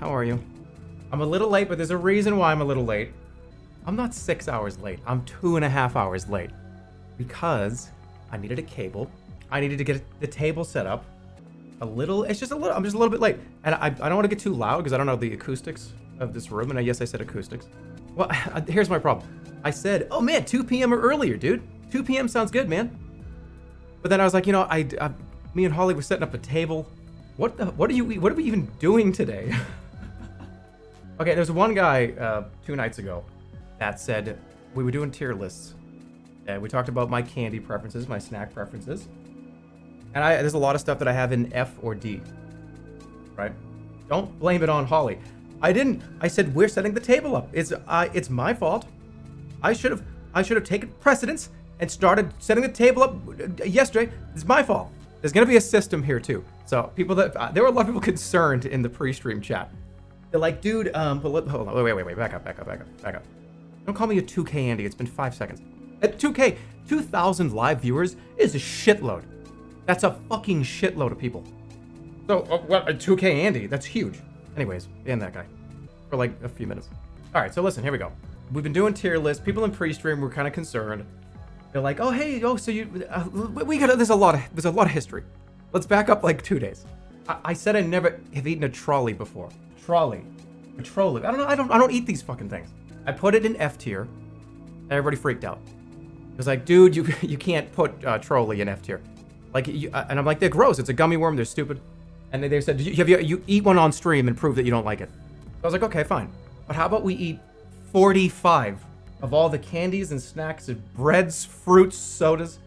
How are you? I'm a little late, but there's a reason why I'm a little late. I'm not 6 hours late. I'm 2.5 hours late. Because I needed a cable. I needed to get the table set up. A little, it's just a little, I'm just a little bit late. And I don't want to get too loud because I don't know the acoustics of this room. And yes, I said acoustics. Well, here's my problem. I said, oh man, 2 p.m. or earlier, dude. 2 p.m. sounds good, man. But then I was like, you know, me and Holly were setting up a table. What are we even doing today? Okay, there's one guy 2 nights ago that said we were doing tier lists. And we talked about my candy preferences, my snack preferences. And there's a lot of stuff that I have in F or D, right? Don't blame it on Holly. I said, we're setting the table up. It's my fault. I should have taken precedence and started setting the table up yesterday. It's my fault. There's gonna be a system here too. So people that, there were a lot of people concerned in the pre-stream chat. They're like, dude, hold on, wait, back up. Don't call me a 2K Andy, it's been 5 seconds. At 2K, 2,000 live viewers is a shitload. That's a fucking shitload of people. So, well, 2K Andy, that's huge. Anyways, ban that guy for like a few minutes. All right, so listen, here we go. We've been doing tier lists. People in pre-stream were kind of concerned. They're like, oh, hey, oh, so you, there's a lot of history. Let's back up like 2 days. I said I never have eaten a Trolli before. Trolli, a Trolli. I don't know, I don't eat these fucking things. I put it in F tier, and everybody freaked out. It was like, dude, you can't put Trolli in F tier. Like, and I'm like, they're gross. It's a gummy worm. They're stupid. And they said, you eat one on stream and prove that you don't like it. So I was like, okay, fine. But how about we eat 45 of all the candies and snacks and breads, fruits, sodas,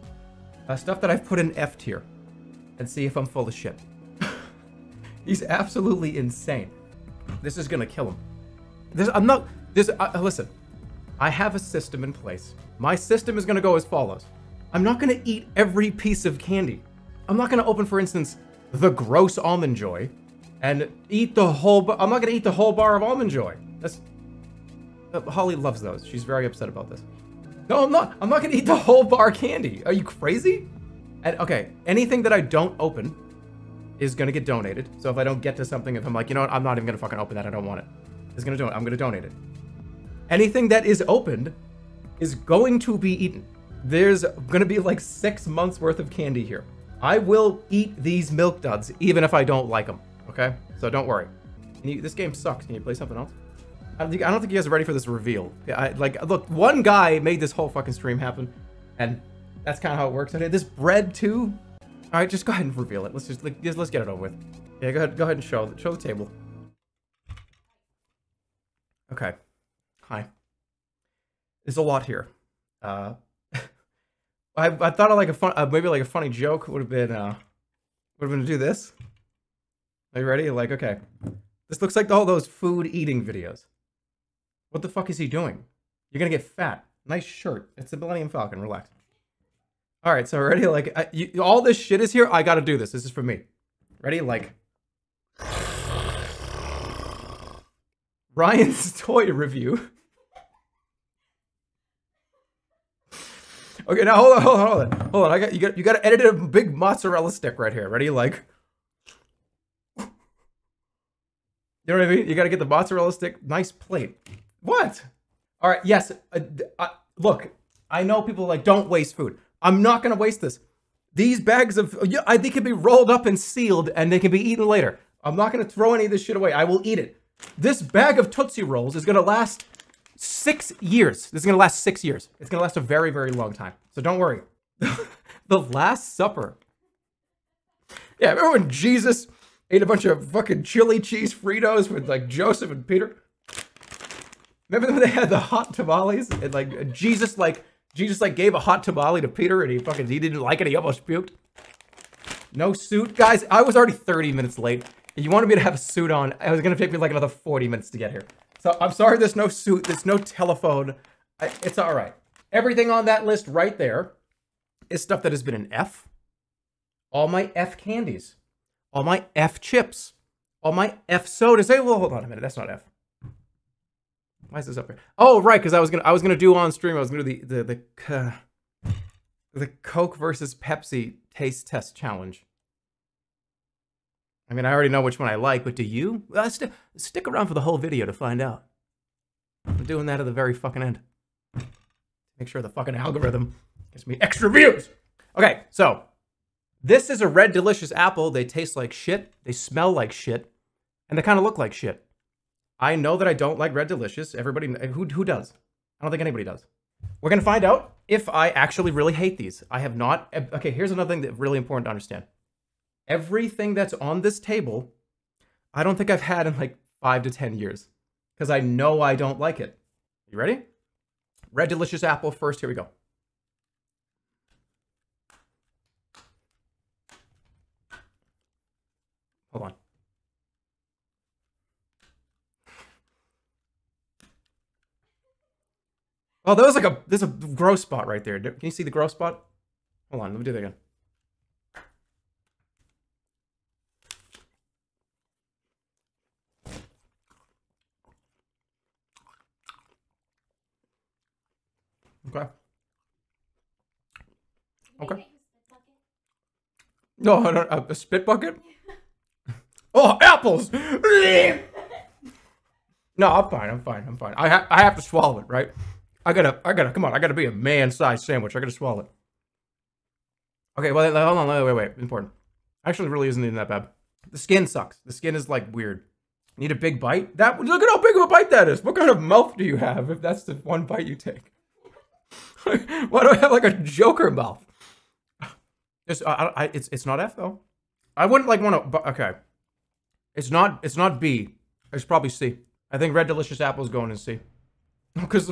stuff that I've put in F tier, and see if I'm full of shit. He's absolutely insane. This is gonna kill him. Listen, I have a system in place. My system is gonna go as follows. I'm not gonna eat every piece of candy. I'm not gonna open, for instance, the gross Almond Joy and eat the whole bar. I'm not gonna eat the whole bar of Almond Joy. That's, Holly loves those. She's very upset about this. No, I'm not. I'm not gonna eat the whole bar candy. Are you crazy? And okay, anything that I don't open is gonna get donated. So if I don't get to something, if I'm like, you know what, I'm not even gonna fucking open that, I don't want it. I'm gonna donate it. Anything that is opened is going to be eaten. There's gonna be like 6 months worth of candy here. I will eat these Milk Duds even if I don't like them, okay? So don't worry. This game sucks. Can you play something else? I don't think you guys are ready for this reveal. Look, one guy made this whole fucking stream happen, and that's kind of how it works. Okay, this bread too? All right, just go ahead and reveal it. Let's get it over with. Yeah, go ahead and show the table. Okay. Hi. There's a lot here. I thought of like maybe like a funny joke would have been to do this. Are you ready? Like, okay. This looks like all those food eating videos. What the fuck is he doing? You're gonna get fat. Nice shirt. It's the Millennium Falcon. Relax. All right, so ready? Like, all this shit is here. I gotta do this. This is for me. Ready? Like, Ryan's toy review. Okay, now hold on. You gotta edit a big mozzarella stick right here. Ready? Like, you know what I mean? You gotta get the mozzarella stick. Nice plate. What? All right. Yes. Look, I know people are like, don't waste food. I'm not gonna waste this. These bags of, they can be rolled up and sealed, and they can be eaten later. I'm not gonna throw any of this shit away. I will eat it. This bag of Tootsie Rolls is gonna last 6 years. This is gonna last 6 years. It's gonna last a very, very long time. So don't worry. The Last Supper. Yeah, remember when Jesus ate a bunch of fucking chili cheese Fritos with like Joseph and Peter? Remember when they had the hot tamales and like Jesus gave a hot tamale to Peter and he didn't like it. He almost puked. No suit. Guys, I was already 30 minutes late. You wanted me to have a suit on. It was gonna take me like another 40 minutes to get here. So I'm sorry there's no suit, there's no telephone. It's all right. Everything on that list right there is stuff that has been an F. All my F candies. All my F chips. All my F sodas. Hey, well, hold on a minute. That's not F. Why is this up here? Oh, right, because I was gonna do on stream. I was gonna do the Coke versus Pepsi taste test challenge. I mean, I already know which one I like, but do you? Well, stick around for the whole video to find out. I'm doing that at the very fucking end. Make sure the fucking algorithm gives me extra views. Okay, so this is a red delicious apple. They taste like shit, they smell like shit, and they kind of look like shit. I know that I don't like red delicious. Everybody, who does? I don't think anybody does. We're gonna find out if I actually really hate these. I have not. Okay, here's another thing that's really important to understand. Everything that's on this table, I don't think I've had in like 5 to 10 years, because I know I don't like it. You ready? Red delicious apple first, here we go. Hold on. Oh, there was like there's a gross spot right there. Can you see the gross spot? Hold on, let me do that again. Okay. Okay. No, I don't, a spit bucket? Oh, apples! No, I'm fine. I have to swallow it, right? I gotta, come on, I gotta be a man-sized sandwich. I gotta swallow it. Okay, well, hold on, wait, important. Actually, really isn't even that bad. The skin sucks. The skin is, like, weird. Need a big bite? Look at how big of a bite that is! What kind of mouth do you have if that's the one bite you take? Why do I have, like, a Joker mouth? It's not F, though. I wouldn't, like, want to, okay. It's not B. It's probably C. I think red delicious apple's going in C. Because,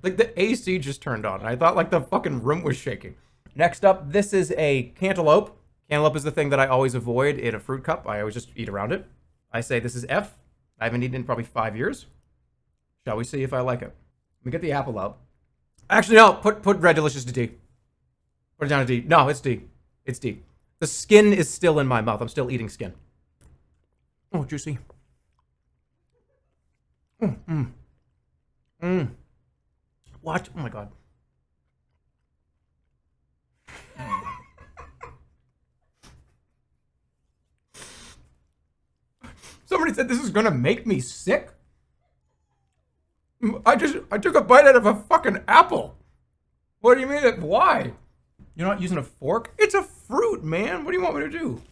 like, the AC just turned on. I thought, like, the fucking room was shaking. Next up, this is a cantaloupe. Cantaloupe is the thing that I always avoid in a fruit cup. I always just eat around it. I say this is F. I haven't eaten it in probably 5 years. Shall we see if I like it? Let me get the apple out. Actually, no. Put red delicious to D. Put it down to D. No, it's D. It's D. The skin is still in my mouth. I'm still eating skin. Oh, juicy. What? Oh my god. Somebody said this is gonna make me sick? I took a bite out of a fucking apple. What do you mean? Why? You're not using a fork? It's a fruit, man. What do you want me to do?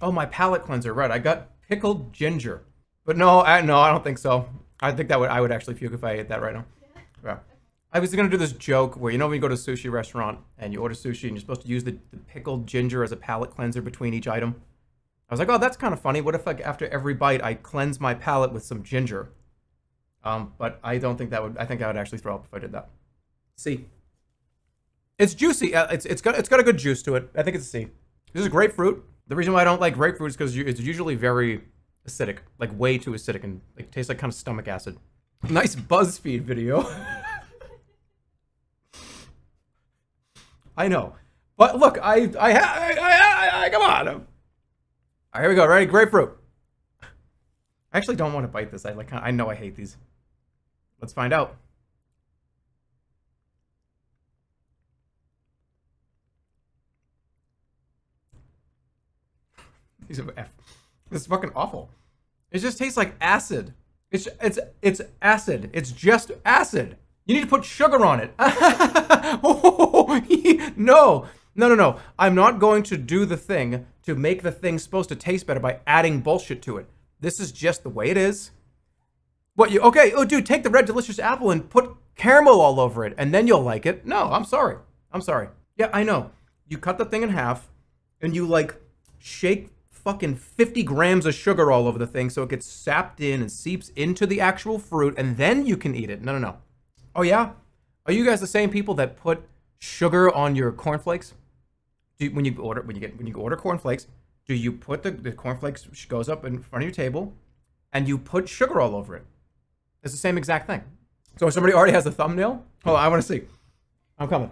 Oh, my palate cleanser. Right, I got pickled ginger. But no, I don't think so. I think that I would actually puke if I ate that right now. Yeah. I was gonna do this joke where, you know, when you go to a sushi restaurant and you order sushi and you're supposed to use the pickled ginger as a palate cleanser between each item. I was like, oh, that's kind of funny. What if, like, after every bite I cleanse my palate with some ginger? But I don't think that would. I think I would actually throw up if I did that. C. It's juicy. It's got a good juice to it. I think it's a C. This is grapefruit. The reason why I don't like grapefruit is because it's usually very acidic, like way too acidic, and like tastes like kind of stomach acid. Nice BuzzFeed video. I know, but look, come on. All right, here we go. Ready? Grapefruit. I actually don't want to bite this. I know I hate these. Let's find out. These are F. This is fucking awful. It just tastes like acid. It's acid. It's just acid. You need to put sugar on it. No. I'm not going to do the thing to make the thing supposed to taste better by adding bullshit to it. This is just the way it is. What you, okay, oh dude, take the red delicious apple and put caramel all over it and then you'll like it. No, I'm sorry. Yeah, I know. You cut the thing in half and you like shake fucking 50 grams of sugar all over the thing so it gets sapped in and seeps into the actual fruit and then you can eat it. No. Oh yeah? Are you guys the same people that put sugar on your cornflakes? When you order cornflakes, do you put the cornflakes goes up in front of your table and you put sugar all over it? It's the same exact thing. So if somebody already has a thumbnail, hold on, I want to see. I'm coming.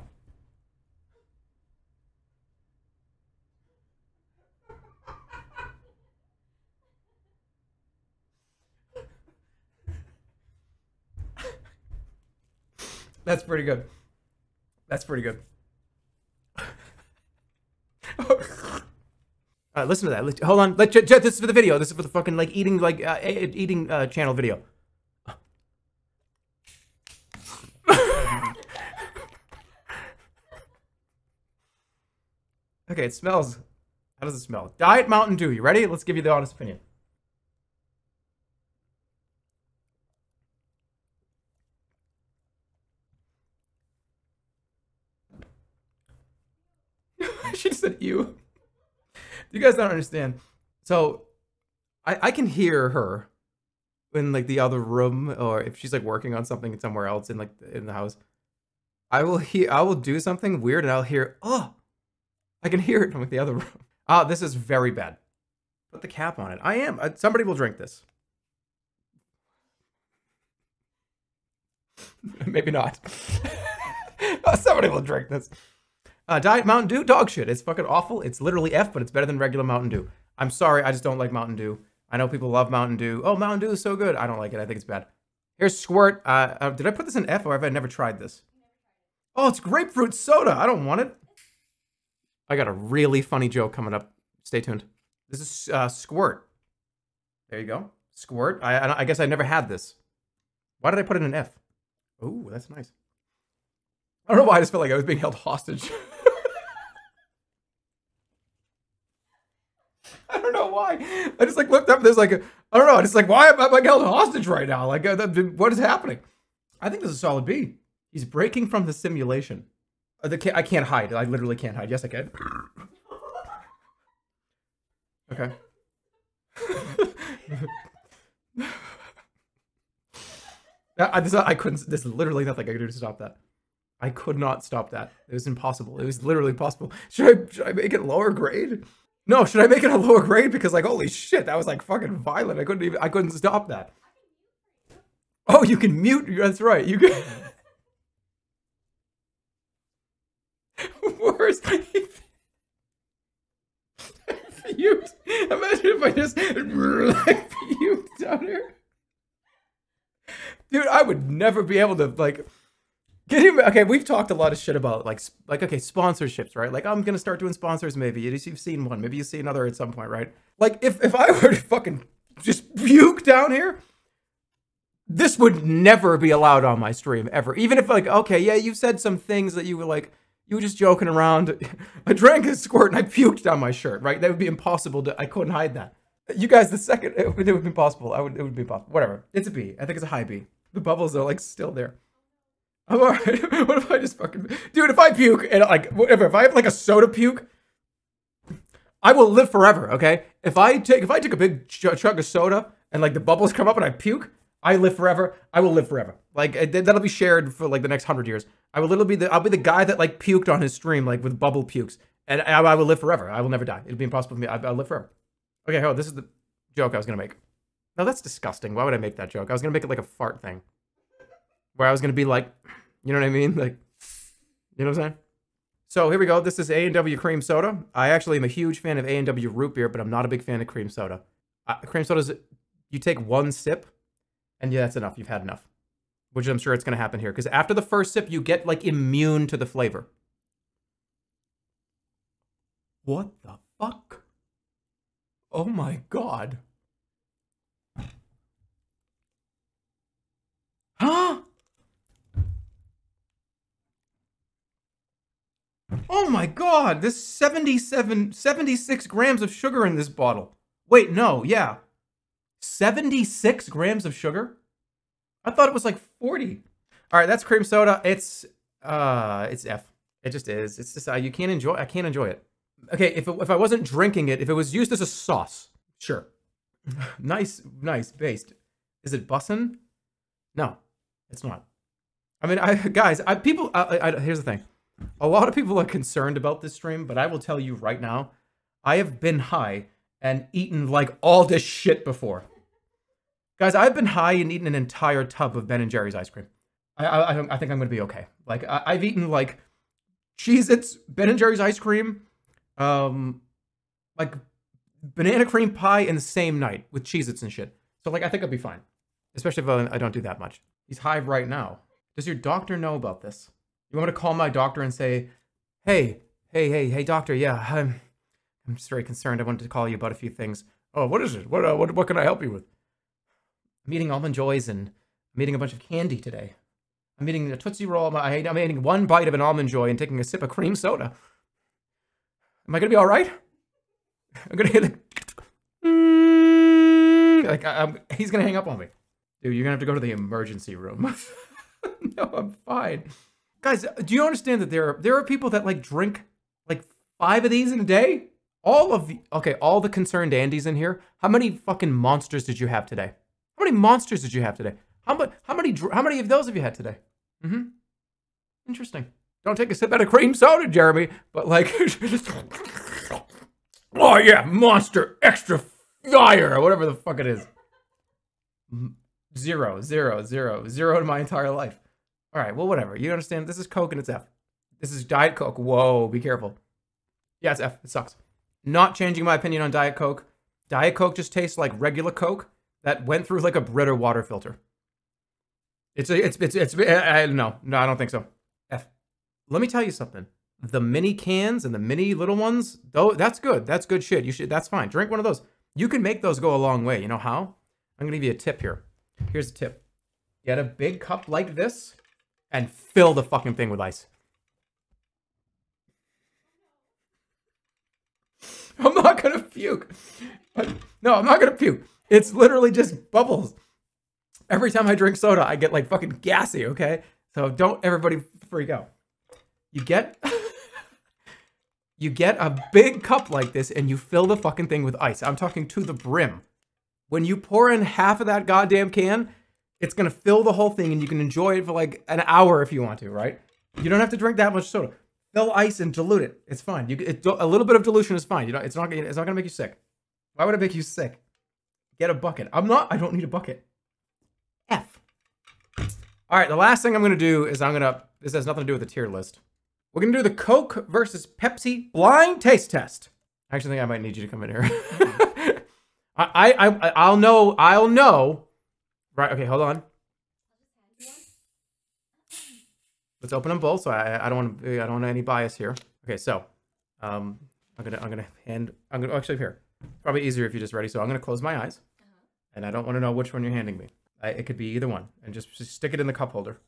That's pretty good. That's pretty good. Listen to that. Hold on. This is for the video. This is for the fucking like eating channel video. Okay, it smells. How does it smell? Diet Mountain Dew. You ready? Let's give you the honest opinion. She said, "You." You guys don't understand. So, I can hear her in like the other room, or if she's like working on something somewhere else in like in the house. I will do something weird, and I'll hear, "Oh." I can hear it from the other room. Ah, this is very bad. Put the cap on it. I am. Somebody will drink this. Maybe not. Somebody will drink this. Diet Mountain Dew, dog shit. It's fucking awful. It's literally F, but it's better than regular Mountain Dew. I'm sorry. I just don't like Mountain Dew. I know people love Mountain Dew. Oh, Mountain Dew is so good. I don't like it. I think it's bad. Here's Squirt. Did I put this in F, or have I never tried this? Oh, it's grapefruit soda. I don't want it. I got a really funny joke coming up. Stay tuned. This is Squirt. There you go. Squirt. I guess I never had this. Why did I put it in an F? Oh, that's nice. I don't know why I just felt like I was being held hostage. I don't know why. I just like looked up and there's like, I don't know. It's like, why am I like held hostage right now? Like, what is happening? I think this is solid B. He's breaking from the simulation. I can't hide. I literally can't hide. Yes, I can. Okay. I couldn't. There's literally nothing I could do to stop that. I could not stop that. It was impossible. It was literally impossible. Should I make it lower grade? No. Should I make it a lower grade? Because like, holy shit, that was like fucking violent. I couldn't stop that. Oh, you can mute. That's right. You can. Worse. Puked. Imagine if I just like puked down here. Dude, I would never be able to like get him. Okay, we've talked a lot of shit about like okay, sponsorships, right? Like I'm gonna start doing sponsors maybe. You've seen one, maybe you see another at some point, right? Like if I were to fucking just puke down here, this would never be allowed on my stream ever. Even if like, okay, yeah, you said some things that you were like, you were just joking around. I drank a squirt and I puked down my shirt, right? That would be impossible to, I couldn't hide that. You guys, the second, it would be impossible. It would be impossible. Whatever. It's a B. I think it's a high B. The bubbles are like still there. I'm alright. What if I just fucking, dude, if I puke and like, whatever, if I have like a soda puke, I will live forever, okay? If I take a big chunk of soda and like the bubbles come up and I puke, I live forever. I will live forever. Like that'll be shared for like the next 100 years. I will literally be I'll be the guy that like puked on his stream like with bubble pukes, and I will live forever. I will never die. It'll be impossible for me. I'll live forever. Okay, hold on. This is the joke I was gonna make. No, that's disgusting. Why would I make that joke? I was gonna make it like a fart thing, where I was gonna be like, you know what I mean? Like, you know what I'm saying? So here we go. This is A&W Cream Soda. I actually am a huge fan of A&W root beer, but I'm not a big fan of cream soda. Cream soda's, you take one sip. And yeah, that's enough. You've had enough. Which I'm sure it's going to happen here. Because after the first sip, you get, like, immune to the flavor. What the fuck? Oh my god. Huh? Oh my god! There's 76 grams of sugar in this bottle. Wait, no, yeah. 76 grams of sugar? I thought it was like 40. All right, that's cream soda. It's F. It just is. It's just you can't enjoy. I can't enjoy it. Okay, if I wasn't drinking it, if it was used as a sauce, sure. nice based. Is it bussin'? No, it's not. I mean, here's the thing. A lot of people are concerned about this stream, but I will tell you right now, I have been high and eaten like all this shit before. Guys, I've been high and eaten an entire tub of Ben & Jerry's ice cream. I think I'm gonna be okay. Like, I've eaten like Cheez-Its, Ben & Jerry's ice cream, like banana cream pie in the same night with Cheez-Its and shit. So like, I think I'll be fine. Especially if I don't do that much. He's high right now. Does your doctor know about this? You want me to call my doctor and say, hey doctor, yeah, I'm just very concerned. I wanted to call you about a few things. Oh, what is it? What can I help you with? I'm eating Almond Joys and I'm eating a bunch of candy today. I'm eating a Tootsie Roll. I'm eating one bite of an Almond Joy and taking a sip of cream soda. Am I gonna be all right? I'm gonna hit it. Like, he's gonna hang up on me. Dude, you're gonna have to go to the emergency room. No, I'm fine. Guys, do you understand that there are people that like drink like 5 of these in a day? All the concerned Andies in here. How many fucking monsters did you have today? How many monsters did you have today? How many of those have you had today? Mm-hmm. Interesting. Don't take a sip out of cream soda, Jeremy. But like, oh yeah, monster extra fire or whatever the fuck it is. 0, 0, 0, 0 in my entire life. All right, well, whatever. You understand? This is Coke and it's F. This is Diet Coke. Whoa, be careful. Yeah, it's F. It sucks. Not changing my opinion on Diet Coke. Diet Coke just tastes like regular Coke that went through like a Brita water filter. No, I don't think so. F. Let me tell you something. The mini cans and the mini little ones, though, that's good. That's good shit. That's fine. Drink one of those. You can make those go a long way. You know how? I'm gonna give you a tip here. Here's a tip. Get a big cup like this and fill the fucking thing with ice. I'm not gonna puke. No, I'm not gonna puke. It's literally just bubbles. Every time I drink soda, I get like fucking gassy, okay? So don't everybody freak out. You get a big cup like this and you fill the fucking thing with ice. I'm talking to the brim. When you pour in half of that goddamn can, it's gonna fill the whole thing and you can enjoy it for like an hour if you want to, right? You don't have to drink that much soda. Fill ice and dilute it. It's fine. A little bit of dilution is fine. You know, it's not gonna make you sick. Why would it make you sick? Get a bucket. I don't need a bucket. F. All right, the last thing I'm gonna do is this has nothing to do with the tier list. We're gonna do the Coke versus Pepsi blind taste test. I actually think I might need you to come in here. I'll know. Right, okay, hold on. Let's open them both. So I don't want any bias here. Okay, so I'm gonna actually here. Probably easier if you're just ready. So I'm gonna close my eyes, and I don't want to know which one you're handing me. It could be either one, and just stick it in the cup holder.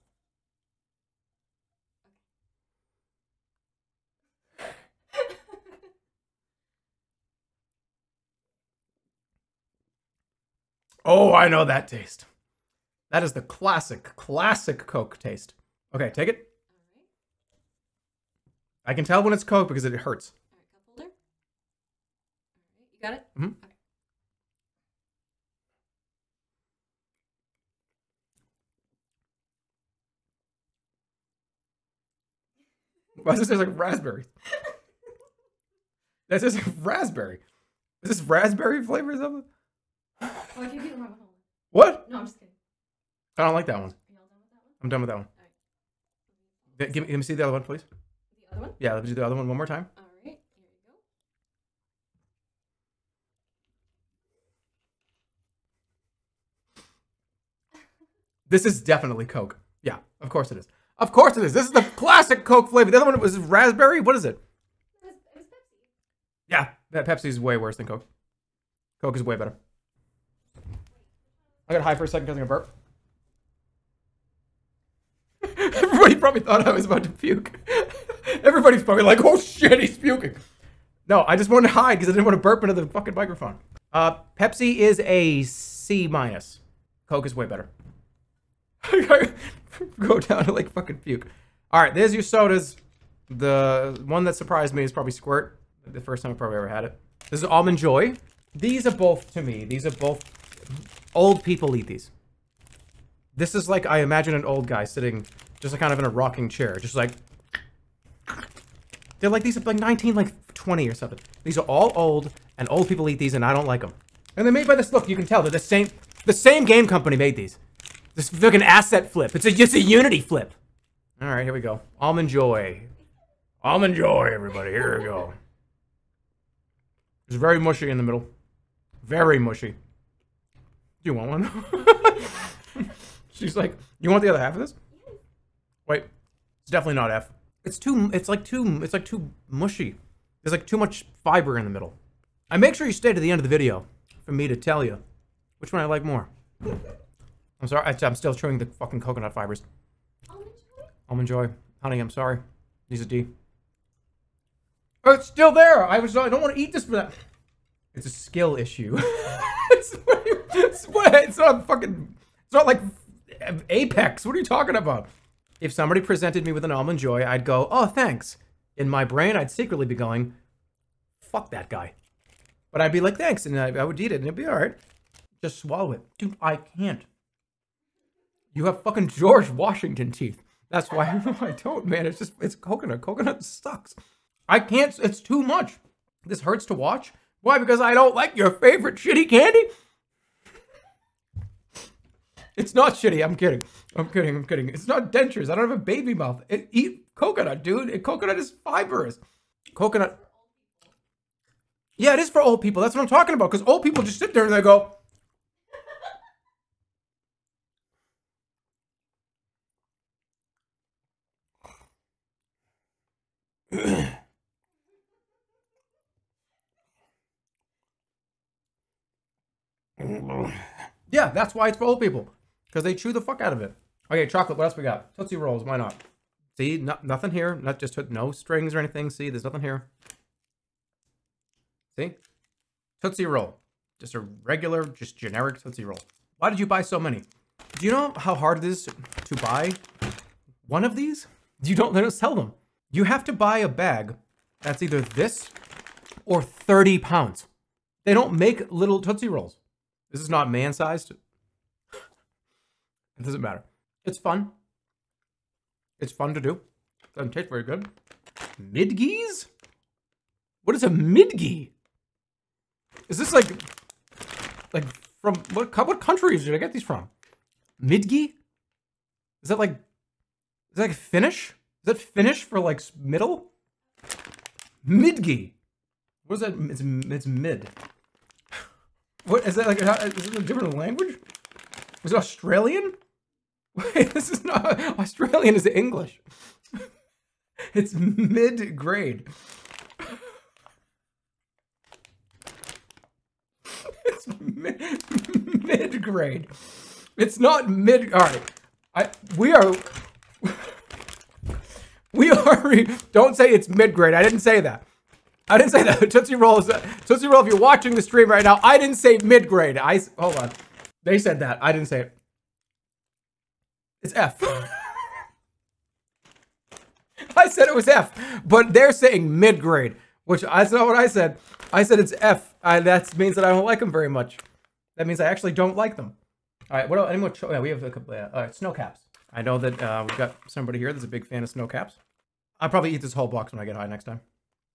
Oh, I know that taste. That is the classic Coke taste. Okay, take it. I can tell when it's Coke because it hurts. All right, cup holder. You got it? Mm-hmm. Okay. Why does this taste like raspberry? That tastes like raspberry. Is this raspberry flavor or something? Oh, I can't get the wrong one. What? No, I'm just kidding. I don't like that one. You're done with that one? I'm done with that one. All right. Give me see the other one, please. The other one? Yeah, let me do the other one more time. All right, here we go. This is definitely Coke. Yeah, of course it is. Of course it is. This is the classic Coke flavor. The other one was raspberry. What is it? It was Pepsi. Yeah, that Pepsi's way worse than Coke. Coke is way better. I got high for a second because I'm gonna burp. Everybody probably thought I was about to puke. Everybody's probably like, oh shit, he's puking. No, I just wanted to hide because I didn't want to burp into the fucking microphone. Pepsi is a C-. Coke is way better. Go down to like fucking puke. All right, there's your sodas. The one that surprised me is probably Squirt. The first time I probably ever had it. This is Almond Joy. These are both, to me, these are both... Old people eat these. This is like, I imagine an old guy sitting just like kind of in a rocking chair, just like... They're like, these are like 19, like 20 or something. These are all old, and old people eat these, and I don't like them. And they're made by this, look, you can tell, they're the same game company made these. This fucking asset flip. It's just a unity flip. All right, here we go. Almond Joy. Almond Joy, everybody, here we go. It's very mushy in the middle. Very mushy. Do you want one? She's like, you want the other half of this? Wait, it's definitely not F. It's like too mushy. There's like too much fiber in the middle. I make sure you stay to the end of the video for me to tell you which one I like more. I'm sorry, I'm still chewing the fucking coconut fibers. Almond Joy. Honey, I'm sorry. These are D. Oh, it's still there! I don't want to eat this for that. It's a skill issue. It's not fucking... It's not like Apex. What are you talking about? If somebody presented me with an Almond Joy, I'd go, oh, thanks. In my brain, I'd secretly be going, fuck that guy. But I'd be like, thanks, and I would eat it, and it'd be all right. Just swallow it. Dude, I can't. You have fucking George Washington teeth. That's why I don't, man. It's just, it's coconut. Coconut sucks. I can't, it's too much. This hurts to watch. Why? Because I don't like your favorite shitty candy? It's not shitty, I'm kidding. I'm kidding. It's not dentures. I don't have a baby mouth. Eat coconut, dude. Coconut is fibrous. Coconut. Yeah, it is for old people. That's what I'm talking about. Because old people just sit there and they go. Yeah, that's why it's for old people. Because they chew the fuck out of it. Okay, chocolate, what else we got? Tootsie Rolls, why not? See, nothing here. Not just no strings or anything. See, there's nothing here. See? Tootsie Roll. Just a regular, just generic Tootsie Roll. Why did you buy so many? Do you know how hard it is to buy one of these? They don't sell them. You have to buy a bag that's either this or 30 pounds. They don't make little Tootsie Rolls. This is not man-sized. It doesn't matter. It's fun. It's fun to do. Doesn't taste very good. Midgies? What is a midgie? Is this like from what countries did I get these from? Midgie? Is that like Finnish? Is that Finnish for like middle? Midgie. What is that? It's mid. What is that like? Is it a different language? Is it Australian? Wait, this is not Australian. Is English? It's mid grade. It's mid grade. It's not mid. All right, we are. Don't say it's mid grade. I didn't say that. I didn't say that. Tootsie Roll, if you're watching the stream right now, I didn't say mid-grade. Hold on. They said that. I didn't say it. It's F. I said it was F, but they're saying mid-grade, which that's not what I said. I said it's F. That means that I don't like them very much. That means I actually don't like them. All right, what else? Any more? Yeah, we have a couple. All right, Snow Caps. I know that we've got somebody here that's a big fan of Snow Caps. I'll probably eat this whole box when I get high next time.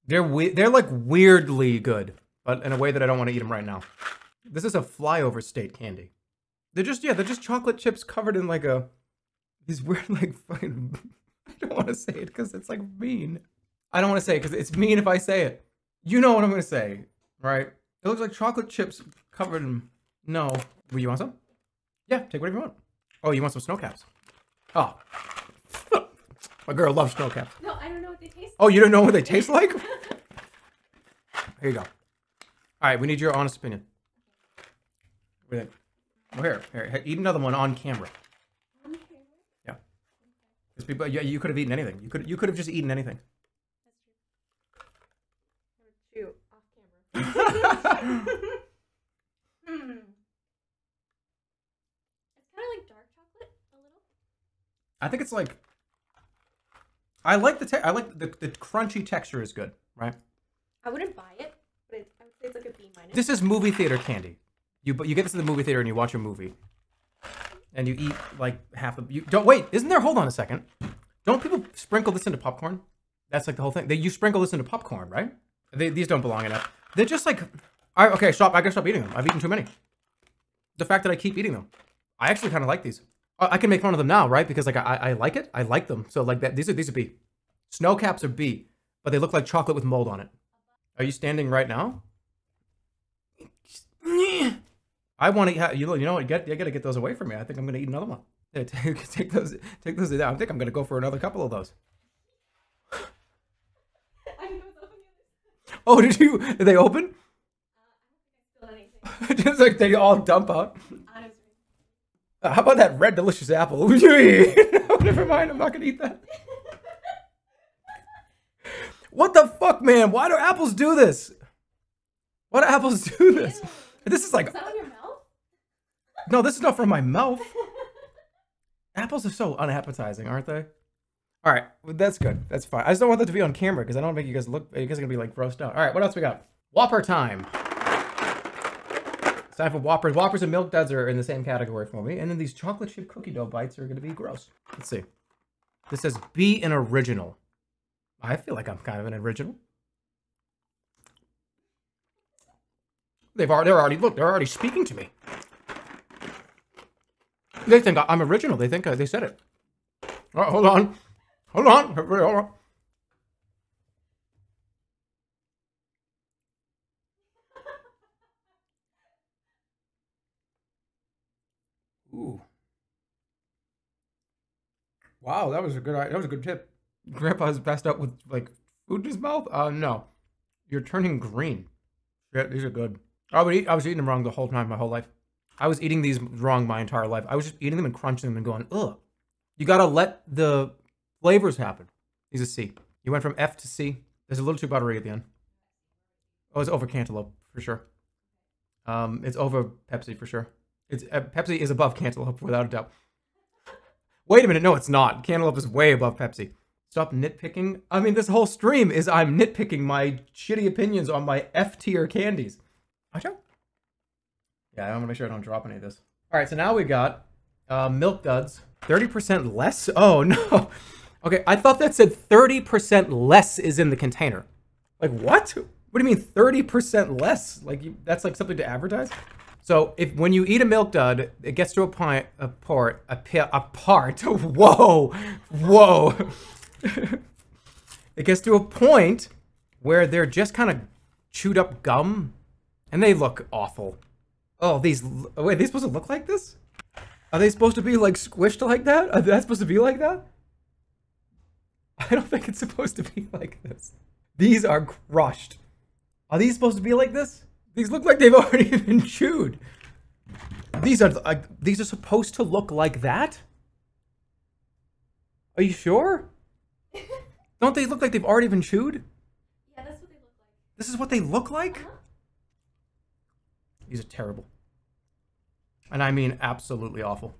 They're like weirdly good, but in a way that I don't want to eat them right now. This is a flyover state candy. They're just chocolate chips covered in like these weird like fucking, I don't want to say it because it's like mean. I don't want to say it because it's mean if I say it. You know what I'm going to say, right? It looks like chocolate chips covered in, no. Well, you want some? Yeah, take whatever you want. Oh, you want some Snow Caps? Oh. My girl loves Snow Caps. No, I don't know what they taste like. Oh, you don't know what they taste like? Here you go. All right, we need your honest opinion. Well, here, eat another one on camera. On camera? Yeah. Yeah, you could have eaten anything. You could have just eaten anything. Chew off camera. It's kind of like dark chocolate a little. I think it's like. I like the crunchy texture is good, right? I wouldn't buy it, but I would say it's like a B-. This is movie theater candy. You get this at the movie theater and you watch a movie, and you eat like half of. You don't wait. Isn't there? Hold on a second. Don't people sprinkle this into popcorn? That's like the whole thing. You sprinkle this into popcorn, right? These don't belong in it. They're just like, all right, okay, stop. I gotta stop eating them. I've eaten too many. The fact that I keep eating them, I actually kind of like these. I can make fun of them now, right? Because like I like it, I like them. So like that, these are B. Snow Caps are B, but they look like chocolate with mold on it. Are you standing right now? I want to. You know what? You gotta get those away from me. I think I'm gonna eat another one. Yeah, take those down. I think I'm gonna go for another couple of those. Oh, did you? Did they open? I don't anything. Just like they all dump out. Honestly. How about that red delicious apple? Never mind, I'm not gonna eat that. What the fuck, man? Why do apples do this? Why do apples do this? Ew. This is like. Is that from your mouth? No, this is not from my mouth. Apples are so unappetizing, aren't they? All right, well, that's good. That's fine. I just don't want that to be on camera because I don't make you guys look. You guys are gonna be like grossed out. All right, what else we got? Whopper time. It's time for Whoppers. Whoppers and Milk Duds are in the same category for me. And then these chocolate chip cookie dough bites are gonna be gross. Let's see. This says be an original. I feel like I'm kind of an original. They're already speaking to me. They think I'm original. They think they said it. Oh, hold on. Ooh. Wow, that was a good tip. Grandpa's passed out with like food in his mouth? No. You're turning green. Yeah, these are good. I was eating them wrong the whole time, my whole life. I was eating these wrong my entire life. I was just eating them and crunching them and going, ugh. You gotta let the flavors happen. He's a C. You went from F to C. There's a little too buttery at the end. Oh, it's over cantaloupe, for sure. It's over Pepsi, for sure. It's Pepsi is above cantaloupe, without a doubt. Wait a minute, no, it's not. Cantaloupe is way above Pepsi. Stop nitpicking. I mean, this whole stream is I'm nitpicking my shitty opinions on my F-tier candies. Watch out. Yeah, I want to make sure I don't drop any of this. All right, so now we got Milk Duds. 30% less? Oh, no. Okay, I thought that said 30% less is in the container. Like, what? What do you mean 30% less? Like, that's like something to advertise? So when you eat a Milk Dud, it gets to a part. Whoa. It gets to a point where they're just kind of chewed up gum, and they look awful. Oh, wait, are they supposed to look like this? Are they supposed to be like squished like that? Are they supposed to be like that? I don't think it's supposed to be like this. These are crushed. Are these supposed to be like this? These look like they've already been chewed. These are supposed to look like that? Are you sure? Don't they look like they've already been chewed? Yeah, that's what they look like. This is what they look like? Uh-huh. These are terrible. And I mean absolutely awful.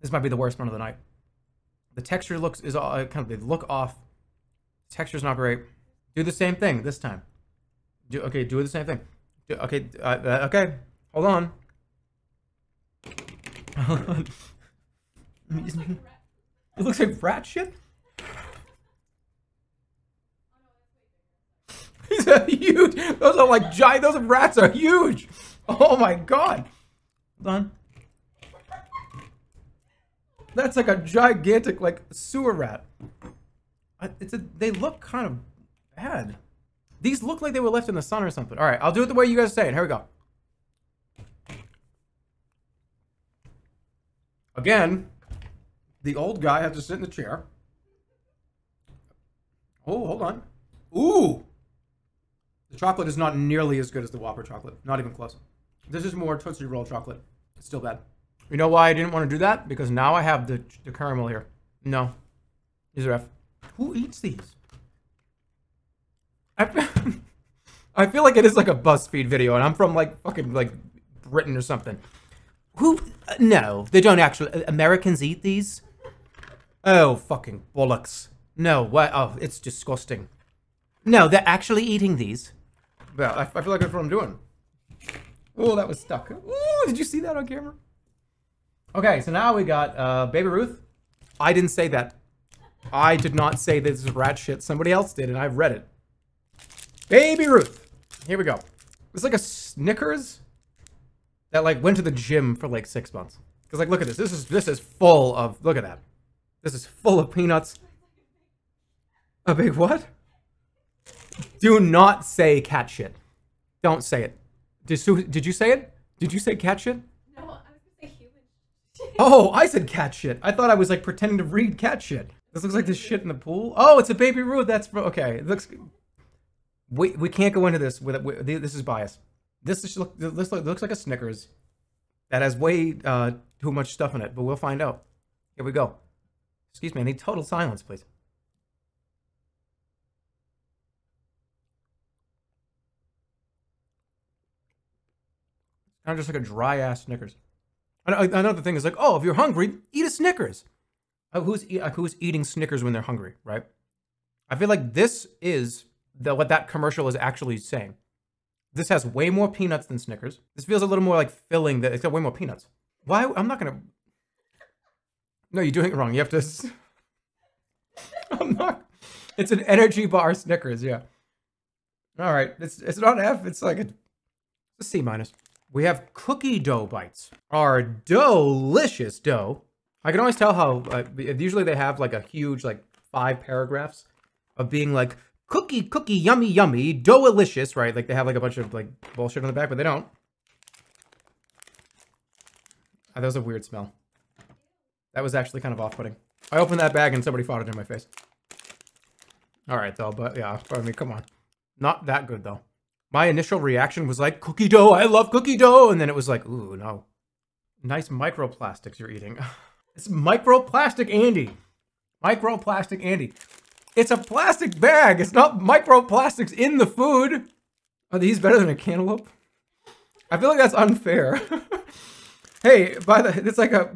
This might be the worst one of the night. The texture they look off. The texture's not great. Do the same thing this time. Do the same thing. Okay. Hold on. It looks like rat shit. These are huge. Those are like giant. Those rats are huge. Oh my god. Hold on. That's like a gigantic like sewer rat. They look kind of bad. These look like they were left in the sun or something. All right, I'll do it the way you guys say it. Here we go. Again, the old guy has to sit in the chair. Oh, hold on. Ooh. The chocolate is not nearly as good as the Whopper chocolate. Not even close. This is more Tootsie Roll chocolate. It's still bad. You know why I didn't want to do that? Because now I have the caramel here. No. These are F. Who eats these? I feel like it is like a BuzzFeed video, and I'm from like fucking like Britain or something. Who? No, they don't actually. Americans eat these? Oh, fucking bollocks. No, what? Oh, it's disgusting. No, they're actually eating these. Well, I feel like that's what I'm doing. Oh, that was stuck. Ooh, did you see that on camera? Okay, so now we got Baby Ruth. I didn't say that. I did not say this is rat shit. Somebody else did, and I've read it. Baby Ruth. Here we go. It's like a Snickers that like went to the gym for like 6 months. Cause like, look at this. This is full of, look at that. This is full of peanuts. A big what? Do not say cat shit. Don't say it. Did you say it? Did you say cat shit? No, I was gonna say human shit. Oh, I said cat shit. I thought I was like pretending to read cat shit. This looks like this shit in the pool. Oh, it's a Baby Ruth. That's okay. It looks. We can't go into this with this is biased. This looks like a Snickers that has way too much stuff in it, but we'll find out. Here we go. Excuse me, I need total silence, please. Kind of just like a dry ass Snickers. Another thing is like, oh, if you're hungry, eat a Snickers. Who's eating Snickers when they're hungry, right? I feel like this is what that commercial is actually saying. This has way more peanuts than Snickers. This feels a little more like filling. That it's got way more peanuts. Why? I'm not gonna. No, you're doing it wrong. You have to. I'm not. It's an energy bar Snickers. Yeah. All right. It's not F. It's like a C minus. We have cookie dough bites. Our delicious dough. I can always tell how, usually they have like a huge, like 5 paragraphs of being like, cookie, yummy, yummy, dough-alicious, right? Like they have like a bunch of like bullshit on the back, but they don't. Oh, that was a weird smell. That was actually kind of off-putting. I opened that bag and somebody farted in my face. All right though, but yeah, I mean, come on. Not that good though. My initial reaction was like, cookie dough, I love cookie dough. And then it was like, ooh, no. Nice microplastics you're eating. It's microplastic Andy. Microplastic Andy. It's a plastic bag. It's not microplastics in the food. Are these better than a cantaloupe? I feel like that's unfair. Hey, it's like a,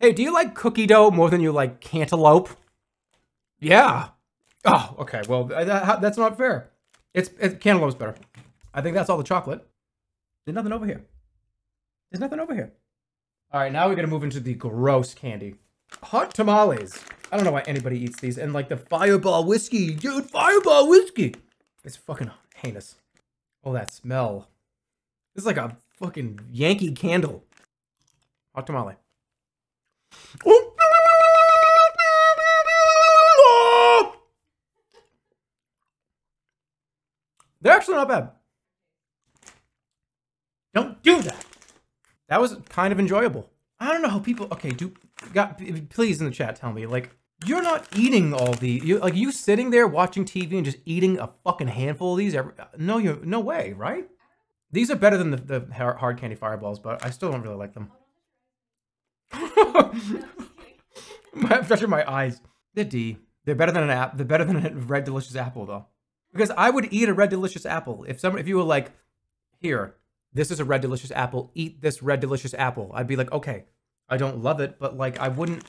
hey, do you like cookie dough more than you like cantaloupe? Yeah. Oh, okay. Well, that's not fair. Cantaloupe's better. I think that's all the chocolate. There's nothing over here. There's nothing over here. All right, now we're gonna move into the gross candy. Hot tamales. I don't know why anybody eats these. And like the fireball whiskey, dude, fireball whiskey. It's fucking heinous. Oh, that smell. This is like a fucking Yankee candle. Hot tamale. Oh. They're actually not bad. Don't do that. That was kind of enjoyable. I don't know how people, okay, please in the chat tell me, like, you're not eating all the, you sitting there watching TV and just eating a fucking handful of these, no way, right? These are better than the hard candy fireballs, but I still don't really like them. I'm touching my eyes. They're D. They're better than an apple, they're better than a Red Delicious apple though. Because I would eat a Red Delicious apple if you were like, here, this is a Red Delicious apple, eat this Red Delicious apple. I'd be like, okay, I don't love it, but like, I wouldn't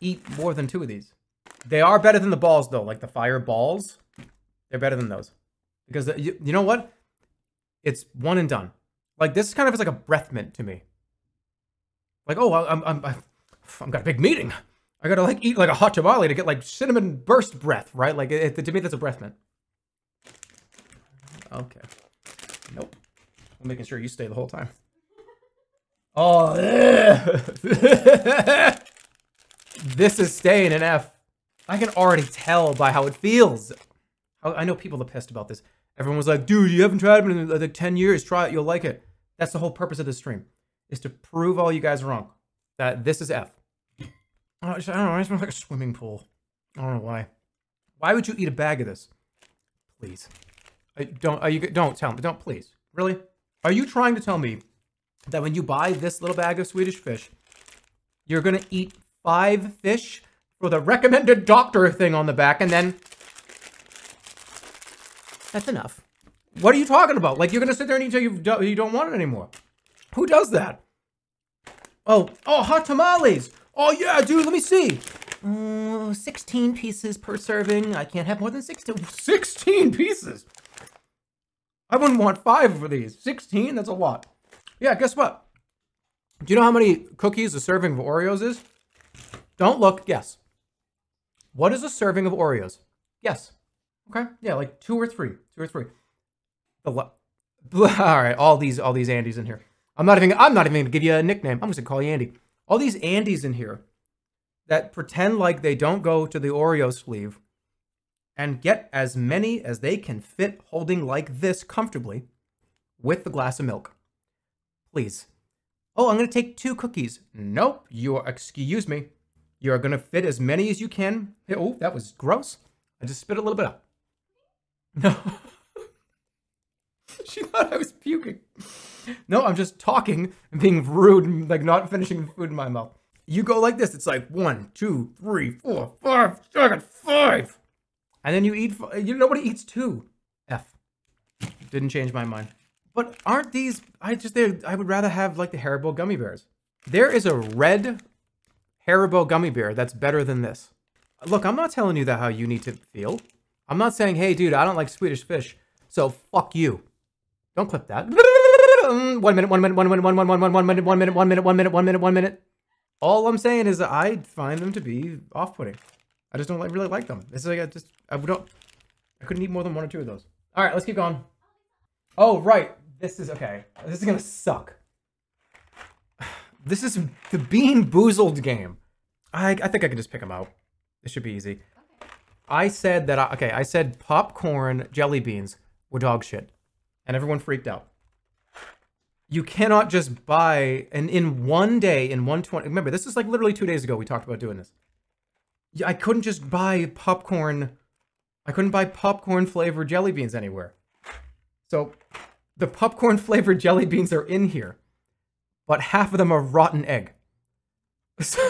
eat more than 2 of these. They are better than the balls though, like the fireballs. They're better than those. Because you know what? It's one and done. Like this kind of is like a breath mint to me. Like, oh, I'm got a big meeting. I gotta like eat like a hot tamale to get like cinnamon burst breath, right? Like to me, that's a breath mint. Okay, nope. I'm making sure you stay the whole time. Oh, this is staying an F. I can already tell by how it feels. I know people are pissed about this. Everyone was like, dude, you haven't tried it in like 10 years. Try it, you'll like it. That's the whole purpose of this stream, is to prove all you guys wrong. That this is F. I don't know, I just want like a swimming pool. I don't know why. Why would you eat a bag of this? Please. Don't tell me, don't please. Really? Are you trying to tell me that when you buy this little bag of Swedish fish, you're gonna eat 5 fish for the recommended doctor thing on the back and then that's enough? What are you talking about? Like you're gonna sit there and eat until you don't want it anymore. Who does that? Oh, hot tamales. Oh yeah, dude, let me see. 16 pieces per serving. I can't have more than 16. 16 pieces. I wouldn't want 5 for these. 16? That's a lot. Yeah, guess what? Do you know how many cookies a serving of Oreos is? Don't look, guess. What is a serving of Oreos? Yes. Okay, yeah, like 2 or 3. 2 or 3. Alright, all these Andys in here. I'm not even gonna give you a nickname. I'm just gonna call you Andy. All these Andys in here that pretend like they don't go to the Oreo sleeve and get as many as they can fit holding like this comfortably with the glass of milk. Please. Oh, I'm gonna take 2 cookies. Nope, excuse me. You're gonna fit as many as you can. Oh, that was gross. I just spit a little bit up. No. She thought I was puking. No, I'm just talking and being rude and like not finishing the food in my mouth. You go like this, it's like 1, 2, 3, 4, 5, 6, 5. And then you eat, you know, nobody eats 2. F. Didn't change my mind. But aren't these, I would rather have like the Haribo gummy bears. There is a red Haribo gummy bear that's better than this. Look, I'm not telling you that how you need to feel. I'm not saying, hey dude, I don't like Swedish Fish, so fuck you. Don't clip that. 1 minute, 1 minute, 1 minute, 1 minute, 1 minute, 1 minute, 1 minute, 1 minute, 1 minute, 1 minute. All I'm saying is that I find them to be off-putting. I just don't like, really like them. This is like, I couldn't eat more than 1 or 2 of those. All right, let's keep going. Oh, right. This is, okay. This is gonna suck. This is the Bean Boozled game. I think I can just pick them out. It should be easy. Okay. I said that, I said popcorn jelly beans were dog shit. And everyone freaked out. You cannot just buy, and in 1 day, in 120, remember this is like literally 2 days ago we talked about doing this. I couldn't just buy popcorn, I couldn't buy popcorn flavored jelly beans anywhere. So the popcorn flavored jelly beans are in here, but half of them are rotten egg. So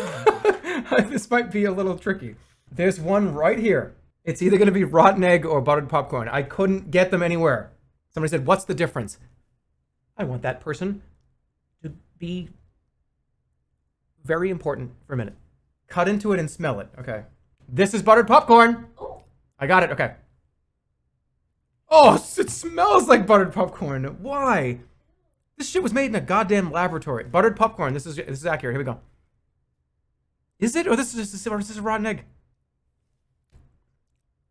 this might be a little tricky. There's one right here. It's either gonna be rotten egg or buttered popcorn. I couldn't get them anywhere. Somebody said, what's the difference? I want that person to be very important for a minute. Cut into it and smell it. Okay. This is buttered popcorn. I got it. Okay. Oh, it smells like buttered popcorn. Why? This shit was made in a goddamn laboratory. Buttered popcorn. This is accurate. Here we go. Is it? Or this is just or is this a rotten egg?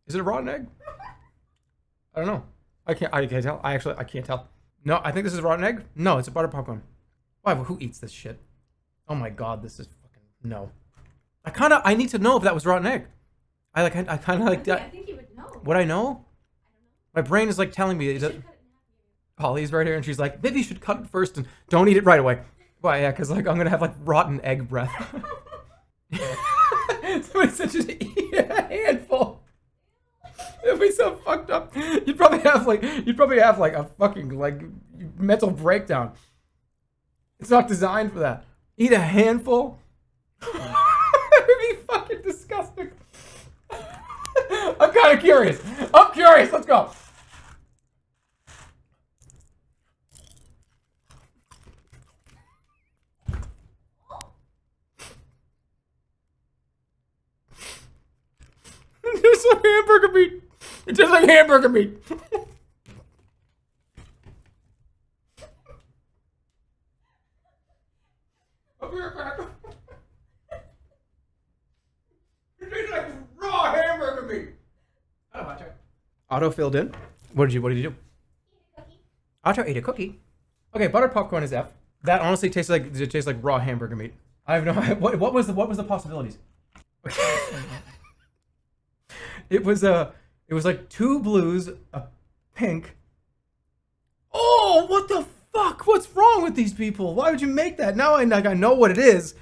Is it a rotten egg? I don't know. I can't tell. I can't tell. No, I think this is rotten egg. No, it's a buttered popcorn. Why? Who eats this shit? Oh my god, this is fucking no. I need to know if that was rotten egg. I kind of like that. I think you would know. Would I know? My brain is like telling me. Holly's right here, and she's like, maybe you should cut it first and don't eat it right away. Why? Yeah, because like I'm gonna have like rotten egg breath. Somebody said just eat a handful. It'd be so fucked up. You'd probably have like a fucking like mental breakdown. It's not designed for that. Eat a handful. It'd be fucking disgusting. I'm kind of curious. I'm curious. Let's go. It's like hamburger meat. It tastes like hamburger meat. I'll be right back. It tastes like raw hamburger meat. I don't know, Otto filled in. What did you do? Otto ate a cookie. Okay, buttered popcorn is F. That honestly tastes like raw hamburger meat. I have no idea. What was the possibilities? Okay. It was like 2 blues, a pink. Oh, what the fuck? What's wrong with these people? Why would you make that? Now I know what it is.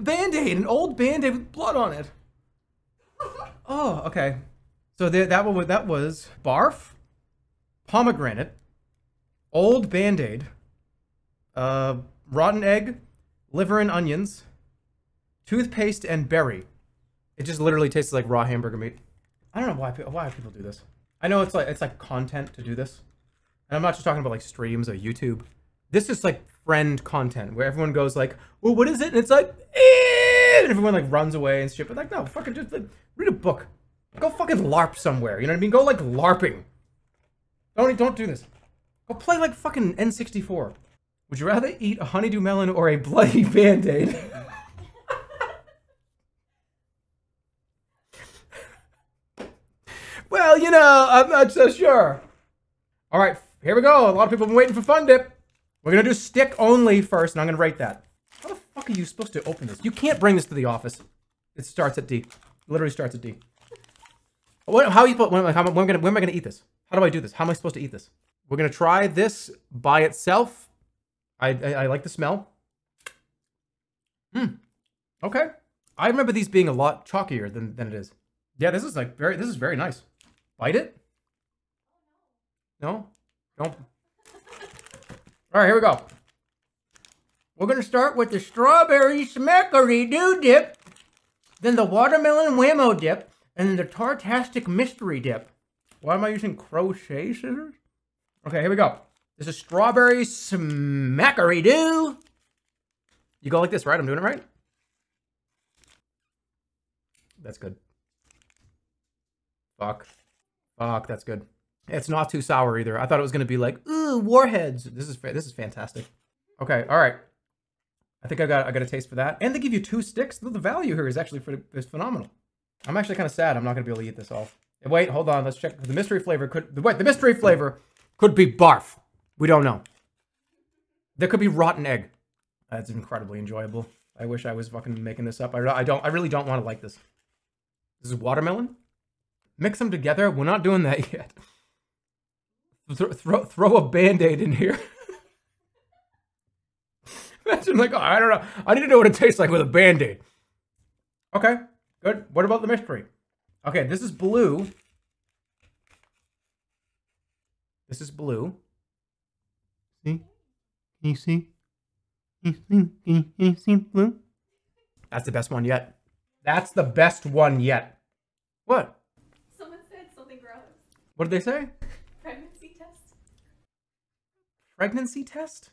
Band-aid, an old band-aid with blood on it. Oh, okay. So that was barf, pomegranate, old band-aid, rotten egg, liver and onions, toothpaste and berry. It just literally tastes like raw hamburger meat. I don't know why people do this. I know it's like content to do this. And I'm not just talking about like streams or YouTube. This is like friend content where everyone goes like, well, what is it? And it's like, eee! And everyone like runs away and shit. But like, no, fucking just like, read a book. Go fucking LARP somewhere. You know what I mean? Go like LARPing. Don't do this. Go play like fucking N64. Would you rather eat a honeydew melon or a bloody Band-Aid? Well, you know, I'm not so sure. All right, here we go. A lot of people have been waiting for Fun Dip. We're going to do stick only first, and I'm going to rate that. How the fuck are you supposed to open this? You can't bring this to the office. It starts at D. It literally starts at D. When am I going to eat this? How do I do this? How am I supposed to eat this? We're going to try this by itself. I like the smell. Okay. I remember these being a lot chalkier than it is. Yeah, this is very nice. Bite it. No? Don't. All right, here we go. We're going to start with the strawberry smackery-doo dip, then the watermelon whammo dip, and then the tartastic mystery dip. Why am I using crochet scissors? Okay, here we go. This is strawberry smackery-doo. You go like this, right? I'm doing it right? That's good. Fuck. Fuck, that's good. It's not too sour either. I thought it was going to be like, ooh, warheads. This is fantastic. Okay, all right. I think I got a taste for that. And they give you 2 sticks. The value here is actually is phenomenal. I'm actually kind of sad I'm not going to be able to eat this all. And wait, hold on. Let's check. The mystery flavor could... Wait, the mystery flavor could be barf. We don't know. There could be rotten egg. That's incredibly enjoyable. I wish I was fucking making this up. I really don't want to like this. This is watermelon. Mix them together. We're not doing that yet. Throw a Band-Aid in here. Imagine like, oh, I don't know. I need to know what it tastes like with a Band-Aid. Okay, good. What about the mystery? Okay, this is blue. This is blue. See? Can you see? Can you see blue? That's the best one yet. That's the best one yet. What? Someone said something gross. What did they say? Pregnancy test. Pregnancy test?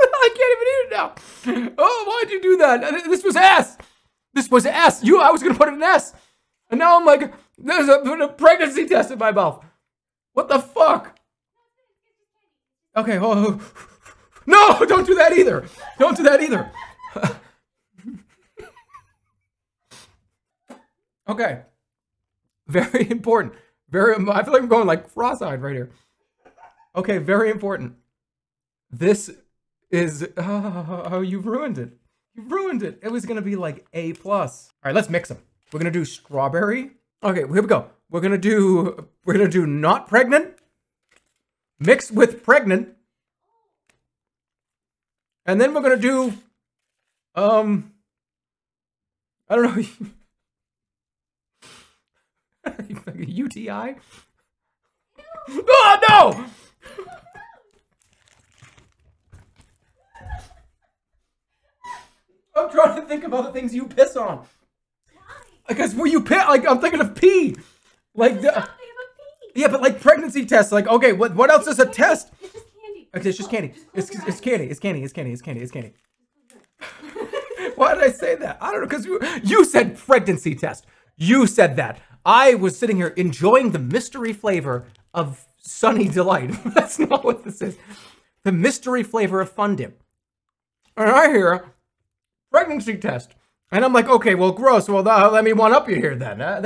I can't even eat it now. Oh, why'd you do that? This was ass. This was ass. I was gonna put it in ass, and now I'm like, there's a pregnancy test in my mouth. What the fuck? Okay, oh no! Don't do that either. Don't do that either. Okay. Very important. I feel like I'm going like cross-eyed right here. Okay, very important. This is... Oh, you ruined it. You ruined it. It was going to be like A+. All right, let's mix them. We're going to do strawberry. Okay, here we go. We're going to do not pregnant. Mixed with pregnant. And then we're going to do... I don't know... UTI? No. Oh no! I'm trying to think of other things you piss on. Why? Because were you piss? Like I'm thinking of pee. Like the. Pee. Yeah, but like pregnancy tests. Like okay, what else is a test? It's just candy. Okay, it's just candy. It's candy. It's candy. It's candy. It's candy. It's candy. Why did I say that? I don't know. Because you said pregnancy test. You said that. I was sitting here enjoying the mystery flavor of Sunny Delight. That's not what this is. The mystery flavor of Fun Dip. And I hear pregnancy test. And I'm like, okay, well, gross. Well, let me one up you here then. I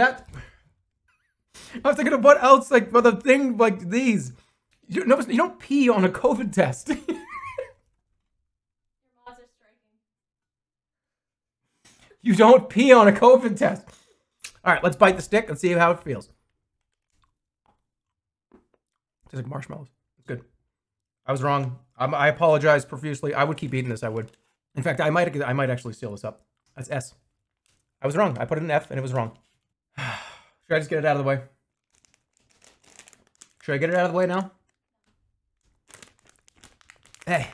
was thinking of what else, like, for the thing like these. You don't pee on a COVID test. Your laws are striking. You don't pee on a COVID test. All right, let's bite the stick and see how it feels. Tastes like marshmallows. It's good. I was wrong. I apologize profusely. I would keep eating this. I would. In fact, I might actually seal this up. That's S. I was wrong. I put it in F and it was wrong. Should I just get it out of the way? Should I get it out of the way now? Hey,